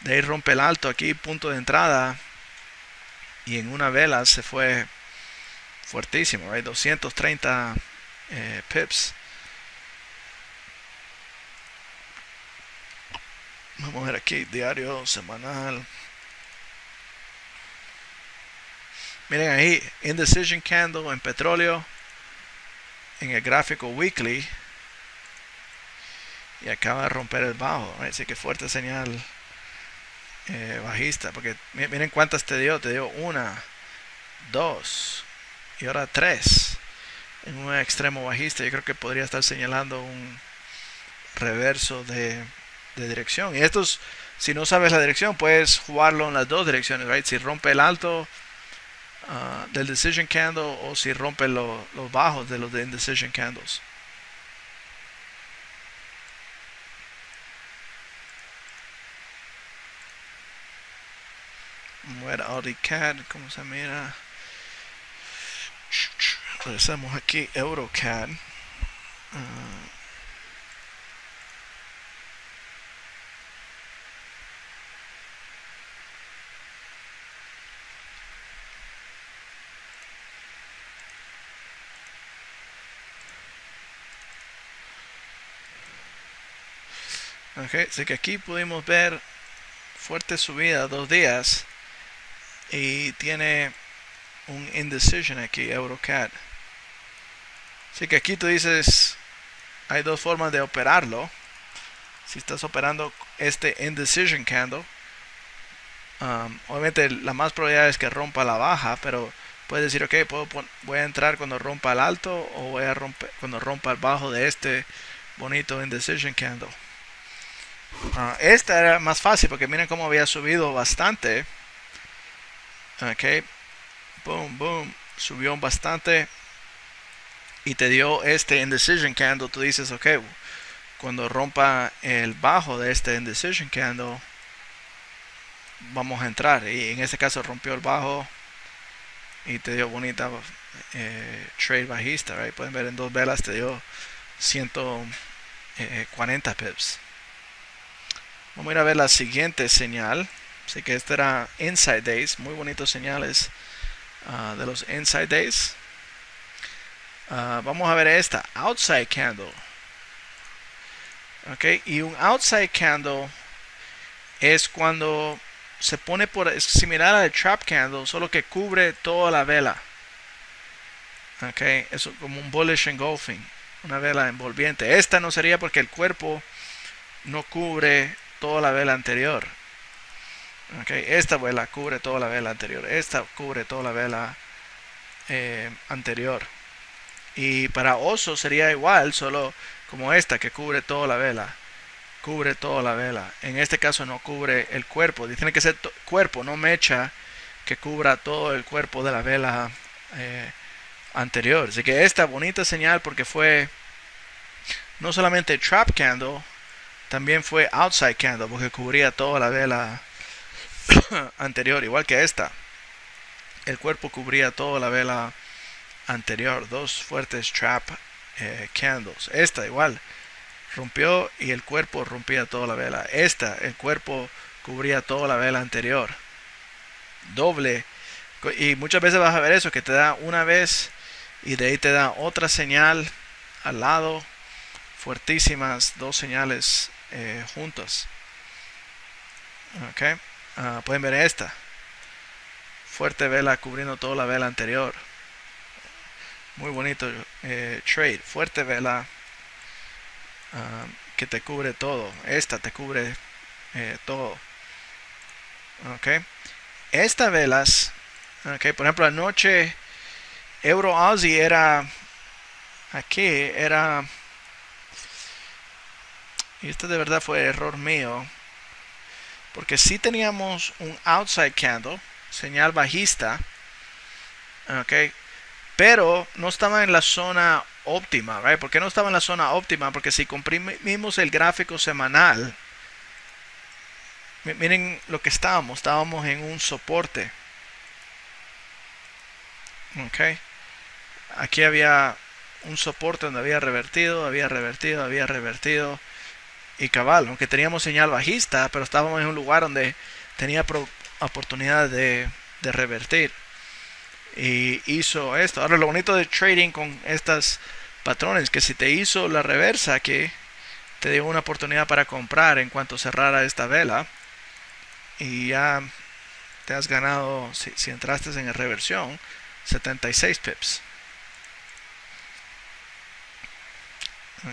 de ahí rompe el alto aquí, punto de entrada, y en una vela se fue fuertísimo, right? doscientos treinta eh, pips. Vamos a ver aquí, diario, semanal. Miren ahí, indecision candle en petróleo, en el gráfico weekly, y acaba de romper el bajo, right? Así que fuerte señal eh, bajista, porque miren cuántas te dio, te dio una, dos, y ahora tres en un extremo bajista. Yo creo que podría estar señalando un reverso de, de dirección. Y estos, si no sabes la dirección, puedes jugarlo en las dos direcciones, right? Si rompe el alto uh, del decision candle, o si rompe lo, los bajos de los de indecision candles. Vamos a ver AudiCAD, cómo se mira. Regresamos aquí, EuroCAD. Uh, Ok, así que aquí pudimos ver fuerte subida dos días y tiene un indecision aquí, EuroCAD. Así que aquí tú dices, hay dos formas de operarlo. Si estás operando este indecision candle, um, obviamente la más probabilidad es que rompa la baja, pero puedes decir, ok, puedo voy a entrar cuando rompa el alto o voy a romper cuando rompa el bajo de este bonito indecision candle. Uh, esta era más fácil porque miren cómo había subido bastante. Ok, boom, boom, subió bastante y te dio este indecision candle. Tú dices, ok, cuando rompa el bajo de este indecision candle vamos a entrar, y en este caso rompió el bajo y te dio bonita eh, trade bajista, right? Pueden ver en dos velas te dio ciento cuarenta pips. Vamos a ir a ver la siguiente señal. Así que este era Inside Days, muy bonitos señales uh, de los Inside Days. Uh, vamos a ver esta, Outside Candle. Ok, y un Outside Candle es cuando se pone por, es similar al Trap Candle, solo que cubre toda la vela. Ok, es como un Bullish Engulfing, una vela envolviente. Esta no sería porque el cuerpo no cubre toda la vela anterior. Okay, esta vela cubre toda la vela anterior. Esta cubre toda la vela eh, anterior. Y para oso sería igual, solo como esta que cubre toda la vela. Cubre toda la vela. En este caso no cubre el cuerpo. Tiene que ser cuerpo, no mecha que cubra todo el cuerpo de la vela eh, anterior. Así que esta bonita señal porque fue no solamente Trap Candle, también fue Outside Candle porque cubría toda la vela anterior, igual que esta. El cuerpo cubría toda la vela anterior. Dos fuertes Trap eh, Candles. Esta igual rompió y el cuerpo rompía toda la vela. Esta, el cuerpo cubría toda la vela anterior. Doble. Y muchas veces vas a ver eso, que te da una vez y de ahí te da otra señal al lado. Fuertísimas dos señales eh, juntas. Ok, uh, pueden ver esta fuerte vela cubriendo toda la vela anterior. Muy bonito eh, trade, fuerte vela uh, que te cubre todo. Esta te cubre eh, todo. Ok, estas velas, okay, por ejemplo anoche Euro Aussie era aquí, era, y esto de verdad fue error mío, porque si sí teníamos un outside candle, señal bajista, ok, pero no estaba en la zona óptima, right? ¿Por qué no estaba en la zona óptima? Porque si comprimimos el gráfico semanal, miren lo que estábamos, estábamos en un soporte, ok, aquí había un soporte donde había revertido, había revertido, había revertido, y cabal, aunque teníamos señal bajista, pero estábamos en un lugar donde tenía oportunidad de, de revertir. Y hizo esto. Ahora lo bonito de trading con estas patrones, que si te hizo la reversa aquí, te dio una oportunidad para comprar en cuanto cerrara esta vela. Y ya te has ganado, si, si entraste en reversión, setenta y seis pips.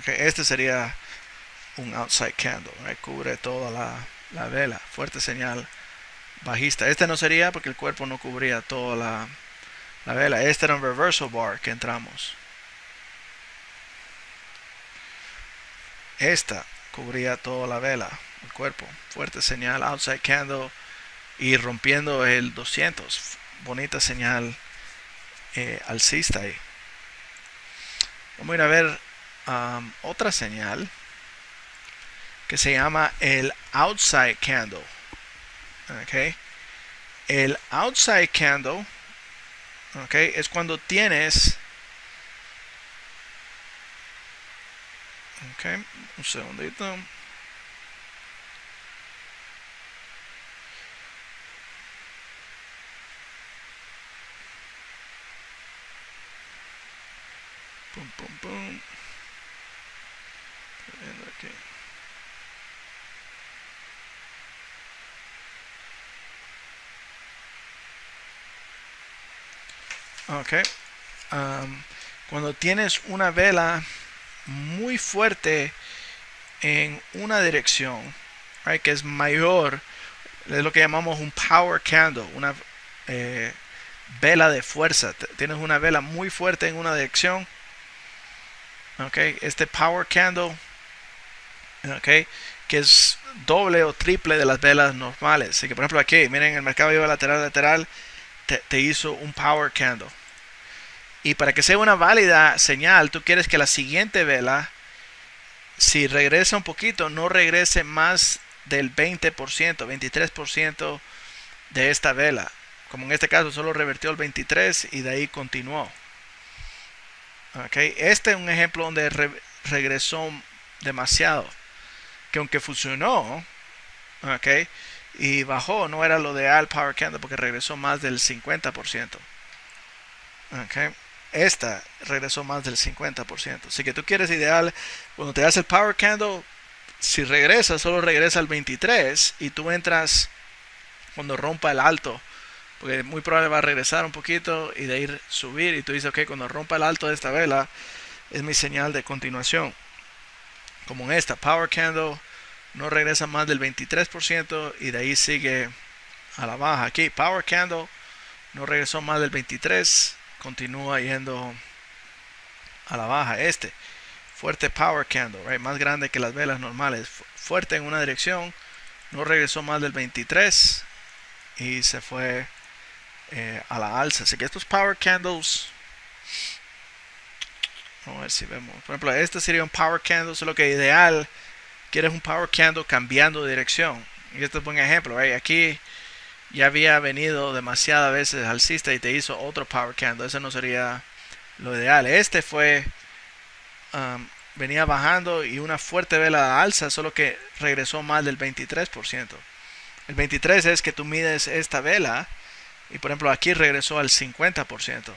Okay, este sería un outside candle, ¿eh? Cubre toda la, la vela, fuerte señal bajista. Este no sería porque el cuerpo no cubría toda la, la vela. Este era un reversal bar que entramos. Esta cubría toda la vela, el cuerpo, fuerte señal outside candle y rompiendo el doscientos, bonita señal eh, alcista ahí. Vamos a ir a ver um, otra señal que se llama el outside candle. Okay. El outside candle, okay, es cuando tienes, okay, un segundito. Pum, pum, pum. Aquí. Ok. Um, cuando tienes una vela muy fuerte en una dirección, right, que es mayor, es lo que llamamos un power candle, una eh, vela de fuerza. Tienes una vela muy fuerte en una dirección, okay, este power candle, okay, que es doble o triple de las velas normales. Así que por ejemplo aquí, miren, el mercado iba lateral lateral, te, te hizo un power candle. Y para que sea una válida señal, tú quieres que la siguiente vela, si regresa un poquito, no regrese más del veinte por ciento, veintitrés por ciento de esta vela. Como en este caso solo revertió el veintitrés y de ahí continuó. Okay. Este es un ejemplo donde re regresó demasiado. Que aunque funcionó, okay, y bajó, no era lo ideal power candle porque regresó más del cincuenta por ciento. Okay. Esta regresó más del cincuenta por ciento. Así que tú quieres ideal, cuando te das el power candle, si regresa, solo regresa al veintitrés y tú entras cuando rompa el alto, porque muy probable va a regresar un poquito y de ahí subir, y tú dices, ok, cuando rompa el alto de esta vela es mi señal de continuación. Como en esta, power candle no regresa más del veintitrés por ciento y de ahí sigue a la baja. Aquí, power candle no regresó más del veintitrés por ciento, continúa yendo a la baja. Este fuerte power candle, right, más grande que las velas normales, fuerte en una dirección, no regresó más del veintitrés y se fue eh, a la alza. Así que estos power candles, vamos a ver si vemos, por ejemplo este sería un power candle, solo que ideal quieres un power candle cambiando de dirección, y este es un buen ejemplo, right? Aquí ya había venido demasiadas veces alcista y te hizo otro power candle. Eso no sería lo ideal. Este fue, um, venía bajando y una fuerte vela de alza, solo que regresó más del veintitrés por ciento. El veintitrés es que tú mides esta vela y por ejemplo aquí regresó al cincuenta por ciento.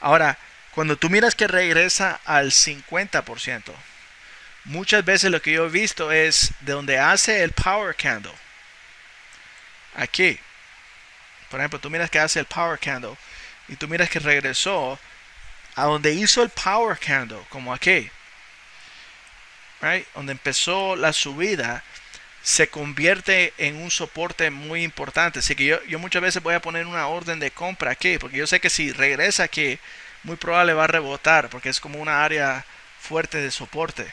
Ahora, cuando tú miras que regresa al cincuenta por ciento, muchas veces lo que yo he visto es de donde hace el power candle. Aquí, por ejemplo, tú miras que hace el power candle y tú miras que regresó a donde hizo el power candle, como aquí, right, donde empezó la subida, se convierte en un soporte muy importante. Así que yo, yo muchas veces voy a poner una orden de compra aquí, porque yo sé que si regresa aquí, muy probable va a rebotar, porque es como una área fuerte de soporte.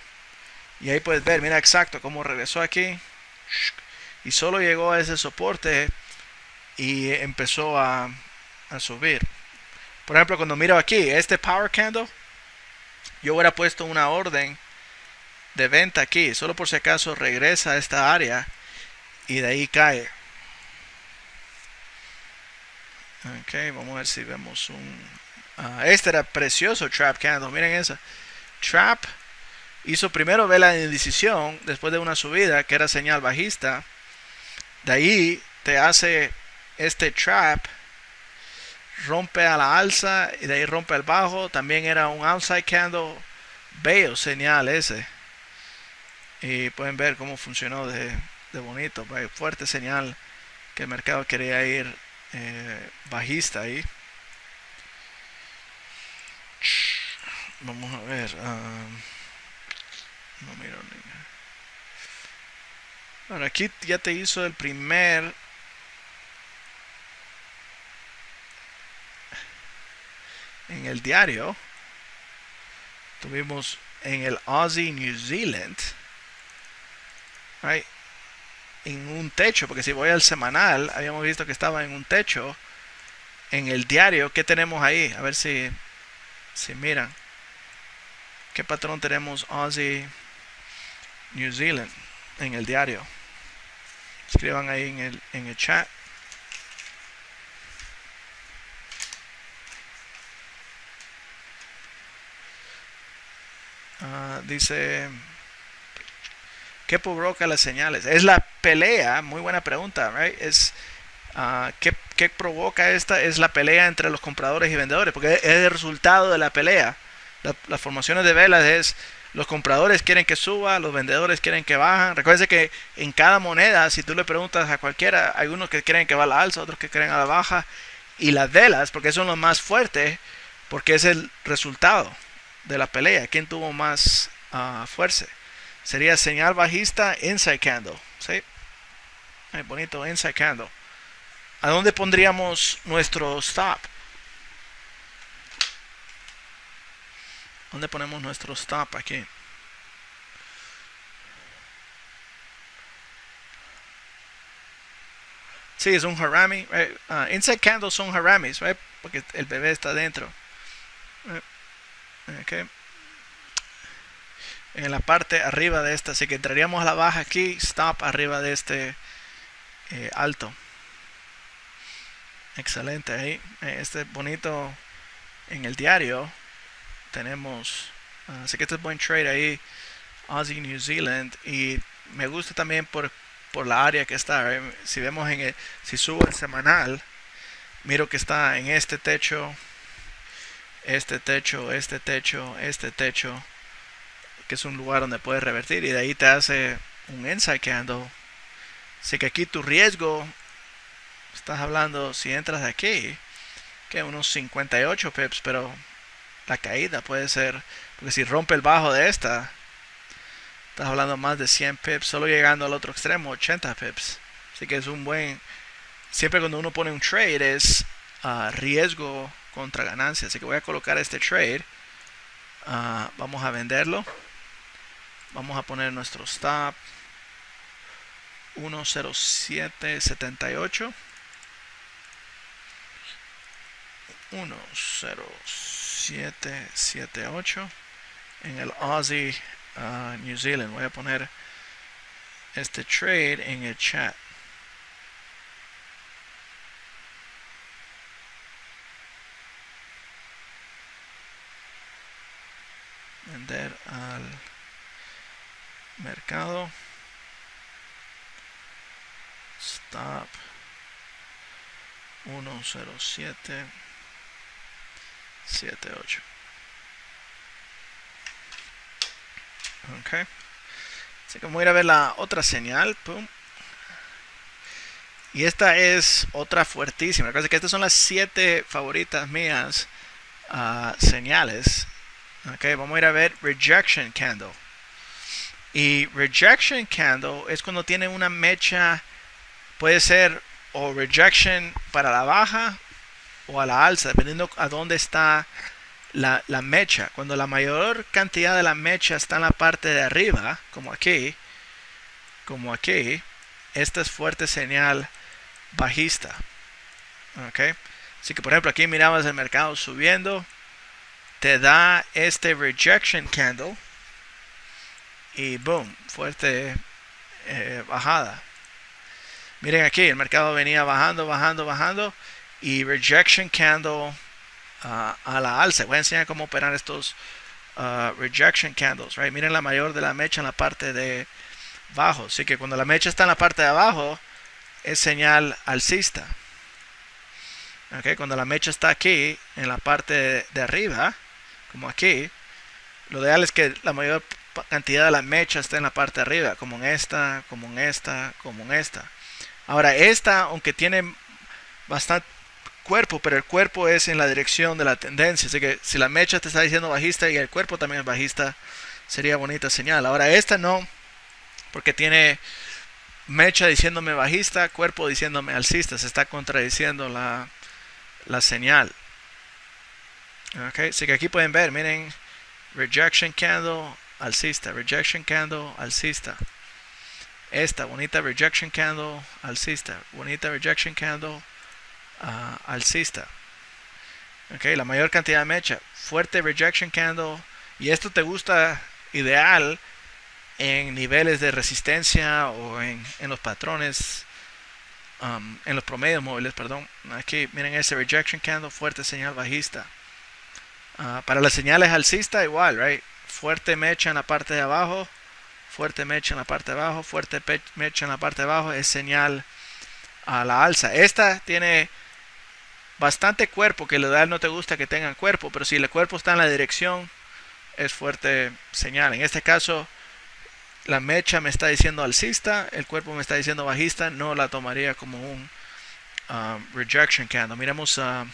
Y ahí puedes ver, mira exacto cómo regresó aquí. Y solo llegó a ese soporte y empezó a, a subir. Por ejemplo, cuando miro aquí, este power candle, yo hubiera puesto una orden de venta aquí, solo por si acaso regresa a esta área y de ahí cae. Ok, vamos a ver si vemos un... Uh, este era precioso, trap candle, miren esa. Trap hizo primero vela de indecisión, después de una subida que era señal bajista. De ahí te hace este trap, rompe a la alza y de ahí rompe al bajo. También era un outside candle, bello señal ese. Y pueden ver cómo funcionó de, de bonito, fuerte señal que el mercado quería ir eh, bajista ahí. Vamos a ver. Um, no miro ninguna. Ahora aquí ya te hizo el primer en el diario. Tuvimos en el Aussie New Zealand, right, en un techo, porque si voy al semanal habíamos visto que estaba en un techo. En el diario, ¿qué tenemos ahí? A ver si, si miran qué patrón tenemos. Aussie New Zealand en el diario, escriban ahí en el, en el chat. Uh, dice, ¿qué provoca las señales? Es la pelea, muy buena pregunta, right? Es, uh, ¿qué, ¿qué provoca esta? Es la pelea entre los compradores y vendedores, porque es el resultado de la pelea. La, las formaciones de velas es, los compradores quieren que suba, los vendedores quieren que bajan. Recuerden que en cada moneda, si tú le preguntas a cualquiera, hay unos que creen que va a la alza, otros que creen a la baja. y las velas, porque son los más fuertes, porque es el resultado de la pelea. ¿Quién tuvo más uh, fuerza? Sería señal bajista, inside candle, ¿sí? Ay, bonito, inside candle. ¿A dónde pondríamos nuestro stop? ¿Dónde ponemos nuestro stop aquí? Sí, es un harami, right? uh, inside candles son haramis, right? Porque el bebé está dentro, right? Okay. En la parte arriba de esta, así que entraríamos a la baja aquí, stop arriba de este eh, alto. Excelente, ahí, este bonito en el diario tenemos, uh, así que este es buen trade ahí, Aussie New Zealand, y me gusta también por por la área que está, ¿eh? Si vemos en el, si subo el semanal, miro que está en este techo, este techo, este techo, este techo, que es un lugar donde puedes revertir, y de ahí te hace un inside candle. Así que aquí tu riesgo, estás hablando, si entras de aquí, que unos cincuenta y ocho pips, pero la caída puede ser, porque si rompe el bajo de esta, estás hablando más de cien pips, solo llegando al otro extremo, ochenta pips. Así que es un buen... Siempre cuando uno pone un trade es uh, riesgo contra ganancia. Así que voy a colocar este trade. Uh, vamos a venderlo. Vamos a poner nuestro stop. uno cero siete setenta y ocho. uno cero siete setenta y ocho. En el Aussie... Uh, New Zealand, voy a poner este trade en el chat. Vender al mercado. Stop uno cero siete setenta y ocho. Ok, así que vamos a ir a ver la otra señal. Pum. Y esta es otra fuertísima. Recuerda que estas son las siete favoritas mías, uh, señales. Ok, vamos a ir a ver rejection candle. Y rejection candle es cuando tiene una mecha, puede ser o rejection para la baja o a la alza, dependiendo a dónde está La, la mecha. Cuando la mayor cantidad de la mecha está en la parte de arriba, como aquí, como aquí, esta es fuerte señal bajista. Ok, así que por ejemplo aquí mirabas el mercado subiendo, te da este rejection candle y boom, fuerte eh, bajada. Miren aquí, el mercado venía bajando, bajando, bajando, y rejection candle Uh, a la alza. Voy a enseñar cómo operar estos uh, rejection candles, right? Miren la mayor de la mecha en la parte de abajo, así que cuando la mecha está en la parte de abajo es señal alcista. Ok, cuando la mecha está aquí en la parte de, de arriba, como aquí, lo ideal es que la mayor cantidad de la mecha esté en la parte de arriba, como en esta, como en esta, como en esta. Ahora esta, aunque tiene bastante cuerpo, pero el cuerpo es en la dirección de la tendencia, así que si la mecha te está diciendo bajista y el cuerpo también es bajista, sería bonita señal. Ahora esta no, porque tiene mecha diciéndome bajista, cuerpo diciéndome alcista, se está contradiciendo la, la señal. Okay, así que aquí pueden ver, miren, rejection candle, alcista, rejection candle, alcista. Esta bonita rejection candle, alcista, bonita rejection candle, Uh, alcista. Ok, la mayor cantidad de mecha, fuerte rejection candle, y esto te gusta ideal en niveles de resistencia o en, en los patrones, um, en los promedios móviles, perdón. Aquí miren ese rejection candle, fuerte señal bajista. Uh, para las señales alcista igual, right? Fuerte mecha en la parte de abajo, fuerte mecha en la parte de abajo, fuerte mecha en la parte de abajo, es señal a la alza. Esta tiene bastante cuerpo, que lo ideal no te gusta que tengan cuerpo, pero si el cuerpo está en la dirección es fuerte señal. En este caso la mecha me está diciendo alcista, el cuerpo me está diciendo bajista, no la tomaría como un uh, rejection candle. Miremos uh,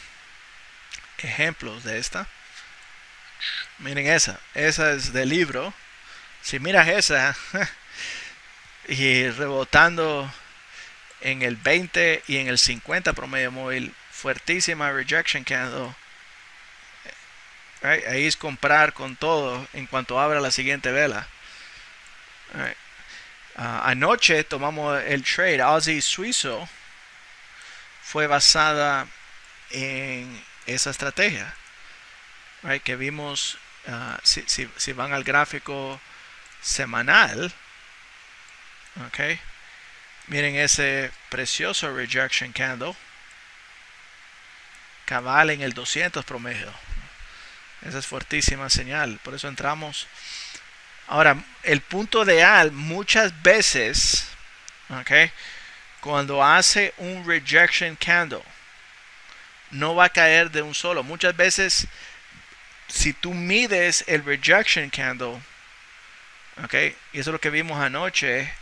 ejemplos de esta. Miren esa, esa es del libro. Si miras esa y rebotando en el veinte y en el cincuenta promedio móvil, fuertísima rejection candle. Right. Ahí es comprar con todo en cuanto abra la siguiente vela. Right. Uh, anoche tomamos el trade Aussie Suizo, fue basada en esa estrategia, right, que vimos. Uh, si, si, si van al gráfico semanal, okay, miren ese precioso rejection candle cabal en el doscientos promedio. Esa es fuertísima señal, por eso entramos. Ahora, el punto ideal muchas veces, okay, cuando hace un rejection candle, no va a caer de un solo. Muchas veces, si tú mides el rejection candle, okay, y eso es lo que vimos anoche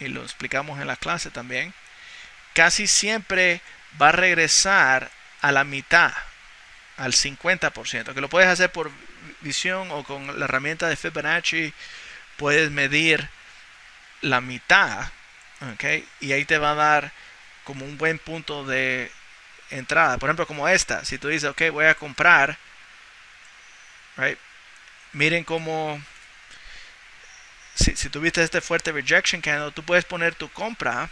y lo explicamos en la clase también, casi siempre va a regresar a la mitad, al cincuenta por ciento, que lo puedes hacer por visión o con la herramienta de Fibonacci. Puedes medir la mitad, okay, y ahí te va a dar como un buen punto de entrada. Por ejemplo, como esta, si tú dices, ok, voy a comprar, right, miren cómo, si, si tuviste este fuerte rejection candle, tú puedes poner tu compra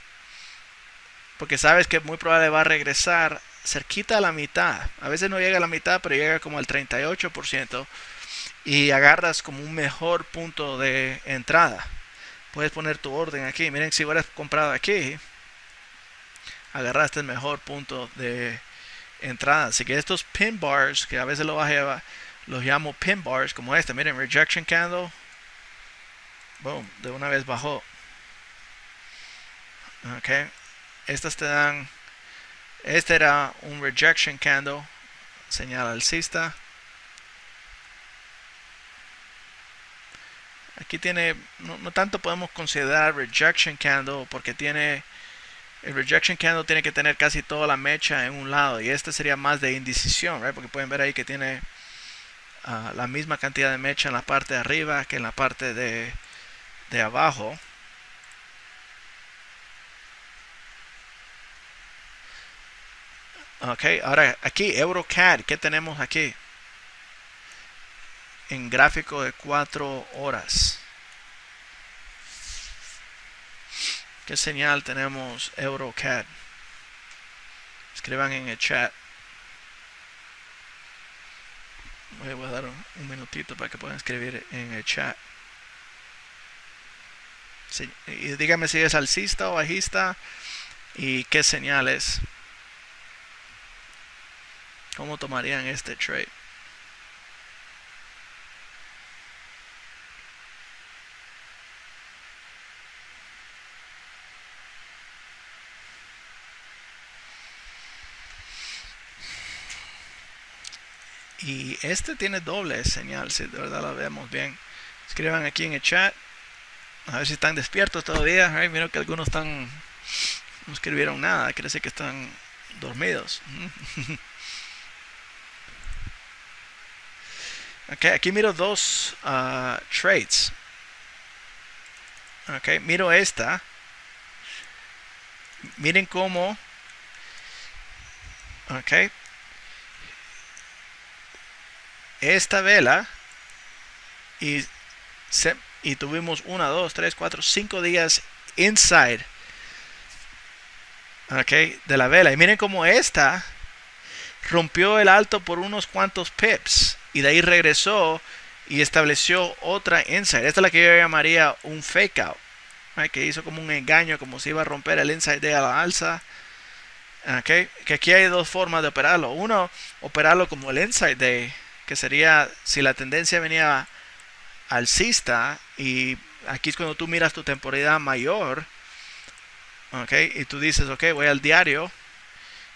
porque sabes que muy probable va a regresar cerquita a la mitad. A veces no llega a la mitad, pero llega como al treinta y ocho por ciento y agarras como un mejor punto de entrada. Puedes poner tu orden aquí. Miren, si hubieras comprado aquí, agarraste el mejor punto de entrada. Así que estos pin bars, que a veces los, lleva, los llamo pin bars, como este, miren, rejection candle, boom, de una vez bajó. Ok, estas te dan. Este era un rejection candle, señal alcista. Aquí tiene, no, no tanto podemos considerar rejection candle porque tiene, el rejection candle tiene que tener casi toda la mecha en un lado. Y este sería más de indecisión, right? Porque pueden ver ahí que tiene uh, la misma cantidad de mecha en la parte de arriba que en la parte de, de abajo. Ok, ahora aquí, EuroCAD, ¿qué tenemos aquí? En gráfico de cuatro horas. ¿Qué señal tenemos EuroCAD? Escriban en el chat. Voy a dar un, un minutito para que puedan escribir en el chat. Sí, y díganme si es alcista o bajista y qué señal es. ¿Cómo tomarían este trade? Y este tiene doble señal, si de verdad la vemos bien. Escriban aquí en el chat. A ver si están despiertos todavía. Ay, miro que algunos están, no escribieron nada. Quiere decir que están dormidos. Okay, aquí miro dos uh, trades. Okay, miro esta. Miren cómo. Okay. Esta vela. Y, se, y tuvimos una, dos, tres, cuatro, cinco días inside. Okay, de la vela. Y miren cómo esta rompió el alto por unos cuantos pips. Y de ahí regresó y estableció otra inside. Esta es la que yo llamaría un fake out, right? Que hizo como un engaño, como si iba a romper el inside de a la alza. Okay. Que aquí hay dos formas de operarlo. Uno, operarlo como el inside day, que sería si la tendencia venía alcista. Y aquí es cuando tú miras tu temporalidad mayor. Okay. Y tú dices, ok, voy al diario.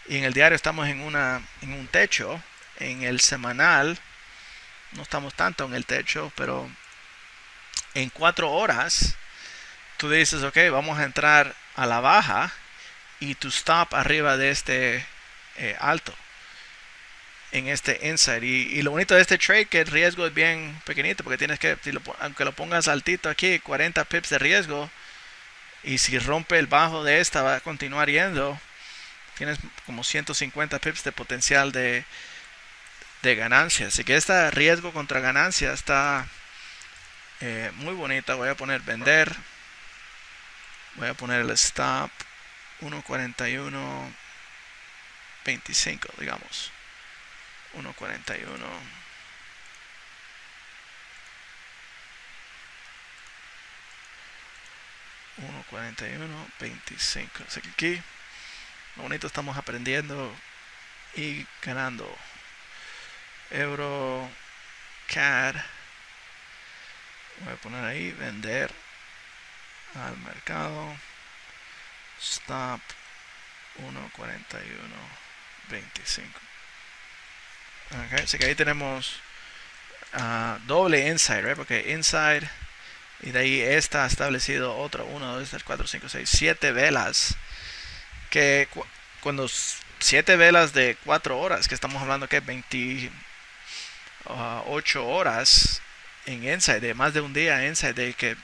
Y en el diario estamos en, una, en un techo. En el semanal no estamos tanto en el techo, pero en cuatro horas tú dices, ok, vamos a entrar a la baja y tu stop arriba de este eh, alto en este inside. Y, y lo bonito de este trade que el riesgo es bien pequeñito, porque tienes que, si lo, aunque lo pongas altito aquí, cuarenta pips de riesgo, y si rompe el bajo de esta va a continuar yendo, tienes como ciento cincuenta pips de potencial de, de ganancia. Así que este riesgo contra ganancia está eh, muy bonita. Voy a poner vender, voy a poner el stop uno cuarenta y uno veinticinco, digamos uno cuarenta y uno. uno cuarenta y uno veinticinco. Así que aquí, lo bonito, estamos aprendiendo y ganando. Euro C A D. Voy a poner ahí vender al mercado. Stop uno cuarenta y uno veinticinco. Okay, así que ahí tenemos uh, doble inside, right? Porque inside, y de ahí está establecido otro uno, dos, tres, cuatro, cinco, seis, siete velas. Que cu cuando siete velas de cuatro horas, que estamos hablando que veintiocho horas en inside, de más de un día inside, de que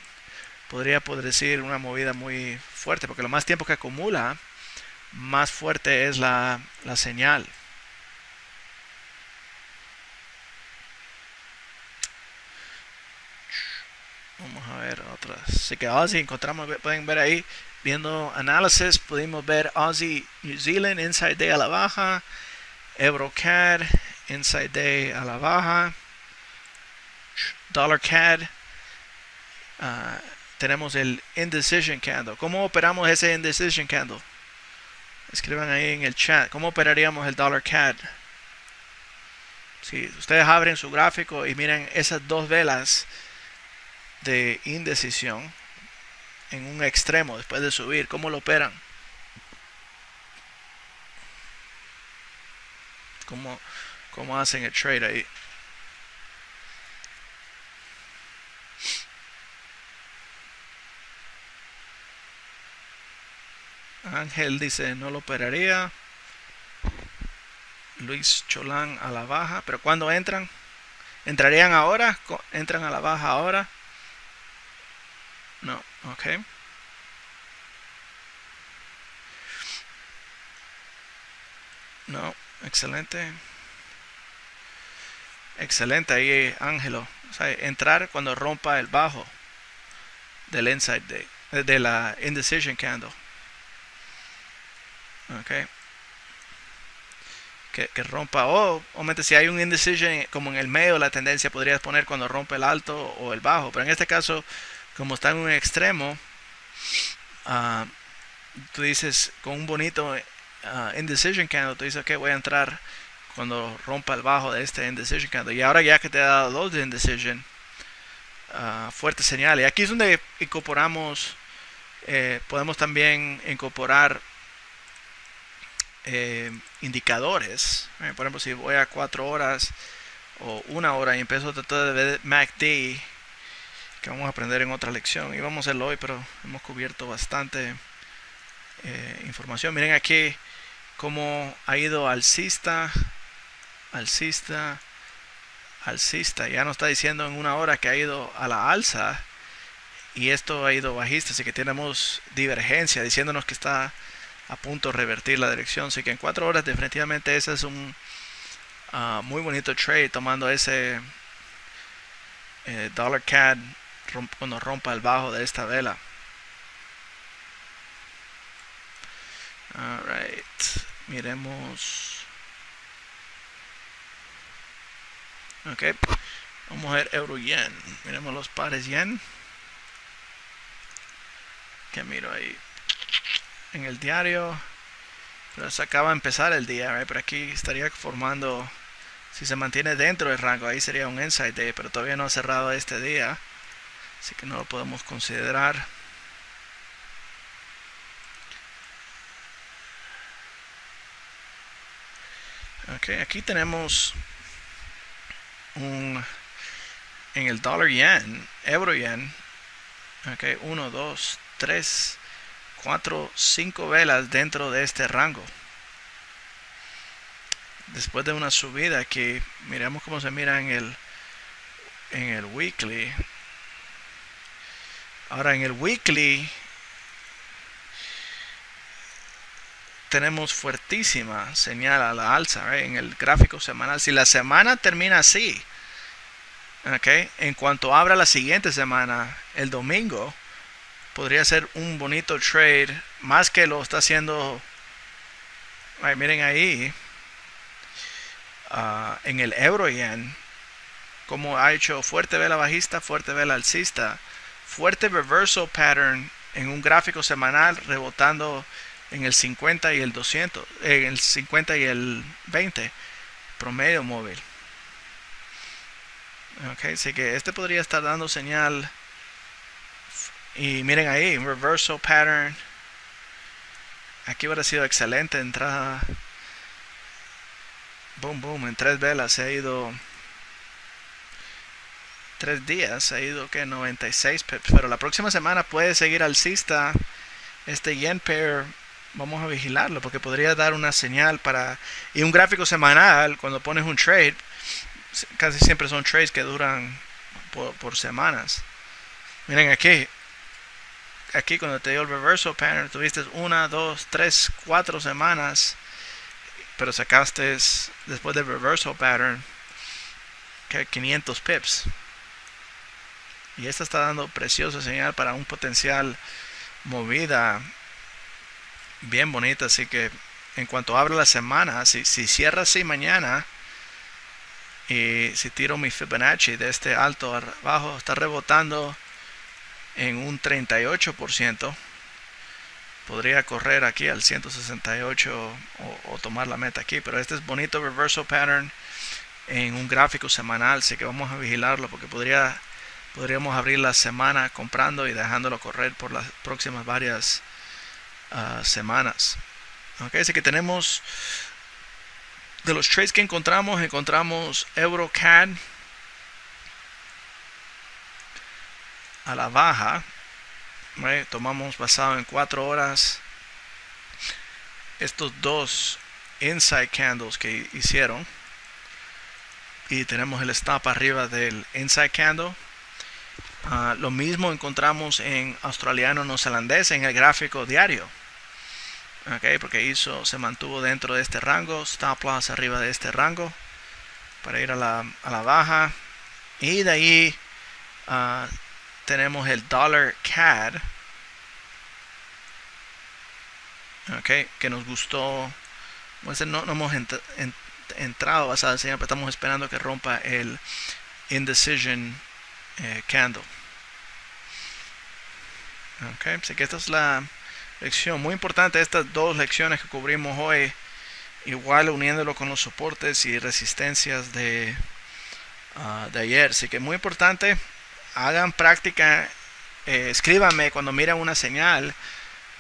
podría poder decir una movida muy fuerte, porque lo más tiempo que acumula, más fuerte es la, la señal. Vamos a ver otras. Así que Aussie encontramos, pueden ver ahí, viendo análisis, pudimos ver Aussie New Zealand, Inside Day a la baja, EuroCAD, Inside Day a la baja, DollarCAD. Uh, tenemos el Indecision Candle. ¿Cómo operamos ese Indecision Candle? Escriban ahí en el chat, ¿cómo operaríamos el DollarCAD? Si ustedes abren su gráfico y miren esas dos velas de indecisión en un extremo después de subir, ¿cómo lo operan? ¿Cómo, cómo hacen el trade ahí? Ángel dice no lo operaría. Luis Cholán a la baja, pero ¿cuándo entran? ¿Entrarían ahora? ¿Entran a la baja ahora? No, ok. No, excelente. Excelente ahí, Ángelo. O sea, entrar cuando rompa el bajo del inside day, de la indecision candle. Ok. Que, que rompa, o oh, obviamente si hay un indecision como en el medio, la tendencia podrías poner cuando rompe el alto o el bajo. Pero en este caso, como está en un extremo, uh, tú dices con un bonito uh, indecision candle, tú dices ok, voy a entrar cuando rompa el bajo de este indecision candle. Y ahora ya que te he dado dos de indecision, uh, fuerte señal. Y aquí es donde incorporamos, eh, podemos también incorporar eh, indicadores. Eh, por ejemplo, si voy a cuatro horas o una hora y empiezo a tratar de ver M A C D, que vamos a aprender en otra lección y vamos a hacerlo hoy, pero hemos cubierto bastante eh, información. Miren aquí cómo ha ido alcista, alcista, alcista. Ya nos está diciendo en una hora que ha ido a la alza y esto ha ido bajista, así que tenemos divergencia diciéndonos que está a punto de revertir la dirección. Así que en cuatro horas definitivamente ese es un uh, muy bonito trade, tomando ese eh, DollarCAD cuando rompa el bajo de esta vela. Alright, miremos. Ok, vamos a ver euro yen. Miremos los pares yen. Que miro ahí en el diario, pero se acaba de empezar el día, right? Pero aquí estaría formando, si se mantiene dentro del rango, ahí sería un inside day, pero todavía no ha cerrado este día, así que no lo podemos considerar. Ok, aquí tenemos un, en el dollar yen, euro yen, ok, uno, dos, tres, cuatro, cinco velas dentro de este rango. Después de una subida que miramos cómo se mira en el en el weekly. Ahora en el weekly tenemos fuertísima señal a la alza, ¿eh? En el gráfico semanal. Si la semana termina así, okay, en cuanto abra la siguiente semana, el domingo, podría ser un bonito trade, más que lo está haciendo. Ay, miren ahí uh, en el euro yen como ha hecho fuerte vela bajista, fuerte vela alcista, fuerte reversal pattern en un gráfico semanal, rebotando en el cincuenta y el doscientos, en el cincuenta y el veinte promedio móvil. Ok, así que este podría estar dando señal. Y miren ahí, reversal pattern. Aquí hubiera sido excelente entrada. Boom, boom, en tres velas se ha ido. Tres días se ha ido que noventa y seis pips. Pero la próxima semana puede seguir alcista. Este yen pair, vamos a vigilarlo porque podría dar una señal para. Y un gráfico semanal, cuando pones un trade, casi siempre son trades que duran por, por semanas. Miren aquí. Aquí cuando te dio el reversal pattern, tuviste una, dos, tres, cuatro semanas, pero sacaste después del reversal pattern quinientos pips. Y esta está dando preciosa señal para un potencial movida bien bonita. Así que en cuanto abra la semana, si, si cierra así mañana, y si tiro mi Fibonacci de este alto abajo, está rebotando en un treinta y ocho por ciento, podría correr aquí al ciento sesenta y ocho o, o tomar la meta aquí. Pero este es bonito reversal pattern en un gráfico semanal, así que vamos a vigilarlo porque podría podríamos abrir la semana comprando y dejándolo correr por las próximas varias uh, semanas. Ok, así que tenemos de los trades que encontramos, encontramos euro C A D a la baja, ¿vale? Tomamos basado en cuatro horas estos dos inside candles que hicieron, y tenemos el stop arriba del inside candle. Uh, lo mismo encontramos en australiano neozelandés en el gráfico diario, okay, porque hizo, se mantuvo dentro de este rango, stop loss arriba de este rango para ir a la, a la baja. Y de ahí uh, tenemos el dollar C A D, okay, que nos gustó. No, no hemos ent ent entrado basada en señal, pero estamos esperando que rompa el indecision eh, candle. Okay, así que esta es la lección muy importante, estas dos lecciones que cubrimos hoy, igual uniéndolo con los soportes y resistencias de, uh, de ayer. Así que muy importante, hagan práctica, eh, escríbanme cuando miran una señal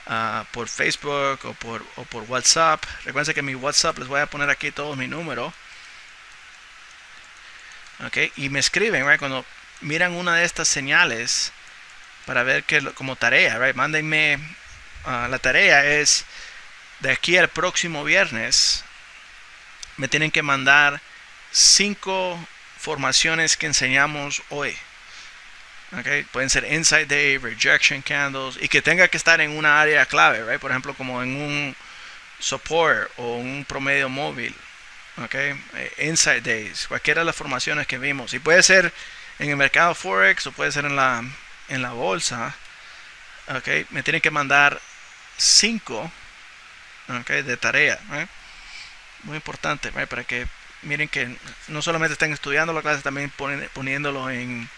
uh, por Facebook o por, o por WhatsApp. Recuerden que mi WhatsApp, les voy a poner aquí todo mi número, okay, y me escriben, right, cuando miran una de estas señales para ver que como tarea, right, mándenme uh, la tarea es de aquí al próximo viernes me tienen que mandar cinco formaciones que enseñamos hoy. Okay, pueden ser inside day, rejection candles, y que tenga que estar en una área clave, right? Por ejemplo, como en un support o un promedio móvil, okay? Inside days, cualquiera de las formaciones que vimos, y puede ser en el mercado Forex o puede ser en la, en la bolsa, okay? Me tienen que mandar cinco, okay, de tarea, right? Muy importante, right? Para que miren que no solamente estén estudiando la clase, también ponen, poniéndolo en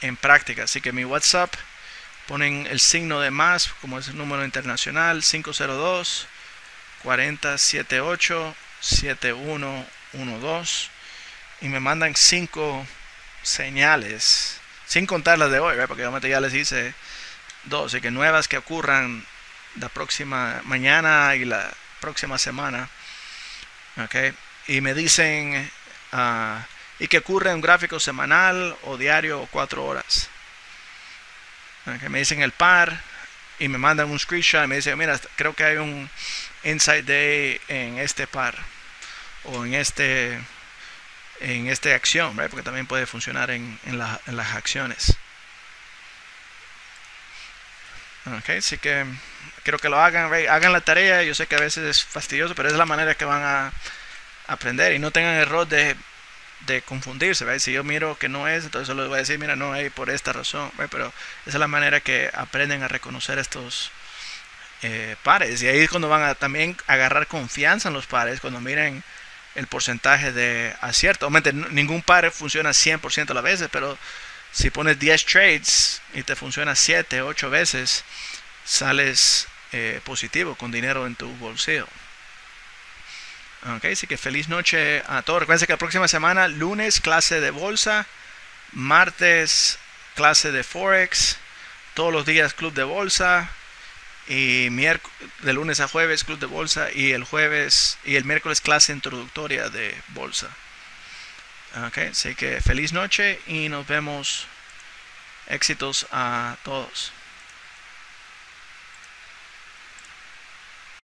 en práctica. Así que mi WhatsApp, ponen el signo de más, como es el número internacional, cinco cero dos, cuatro cero siete ocho, siete uno uno dos, y me mandan cinco señales, sin contar las de hoy, ¿verdad? Porque realmente ya les hice dos, así que nuevas que ocurran la próxima mañana y la próxima semana, ¿ok? Y me dicen uh, y que ocurre en un gráfico semanal o diario o cuatro horas. Okay, me dicen el par, y me mandan un screenshot y me dicen, mira, creo que hay un inside day en este par o en este en esta acción, ¿verdad? Porque también puede funcionar en, en, la, en las acciones. Ok, así que quiero que lo hagan, ¿verdad? Hagan la tarea. Yo sé que a veces es fastidioso, pero es la manera que van a aprender y no tengan error de, de confundirse, ¿verdad? Si yo miro que no es, entonces les voy a decir, mira, no hay por esta razón, ¿verdad? Pero esa es la manera que aprenden a reconocer estos eh, pares, y ahí es cuando van a también agarrar confianza en los pares, cuando miren el porcentaje de acierto. Obviamente ningún par funciona cien por ciento a las veces, pero si pones diez trades y te funciona siete, ocho veces, sales eh, positivo con dinero en tu bolsillo. Ok, así que feliz noche a todos. Recuerden que la próxima semana, lunes, clase de bolsa, martes, clase de Forex, todos los días club de bolsa, y de lunes a jueves club de bolsa, y el jueves y el miércoles clase introductoria de bolsa. Ok, así que feliz noche y nos vemos. Éxitos a todos.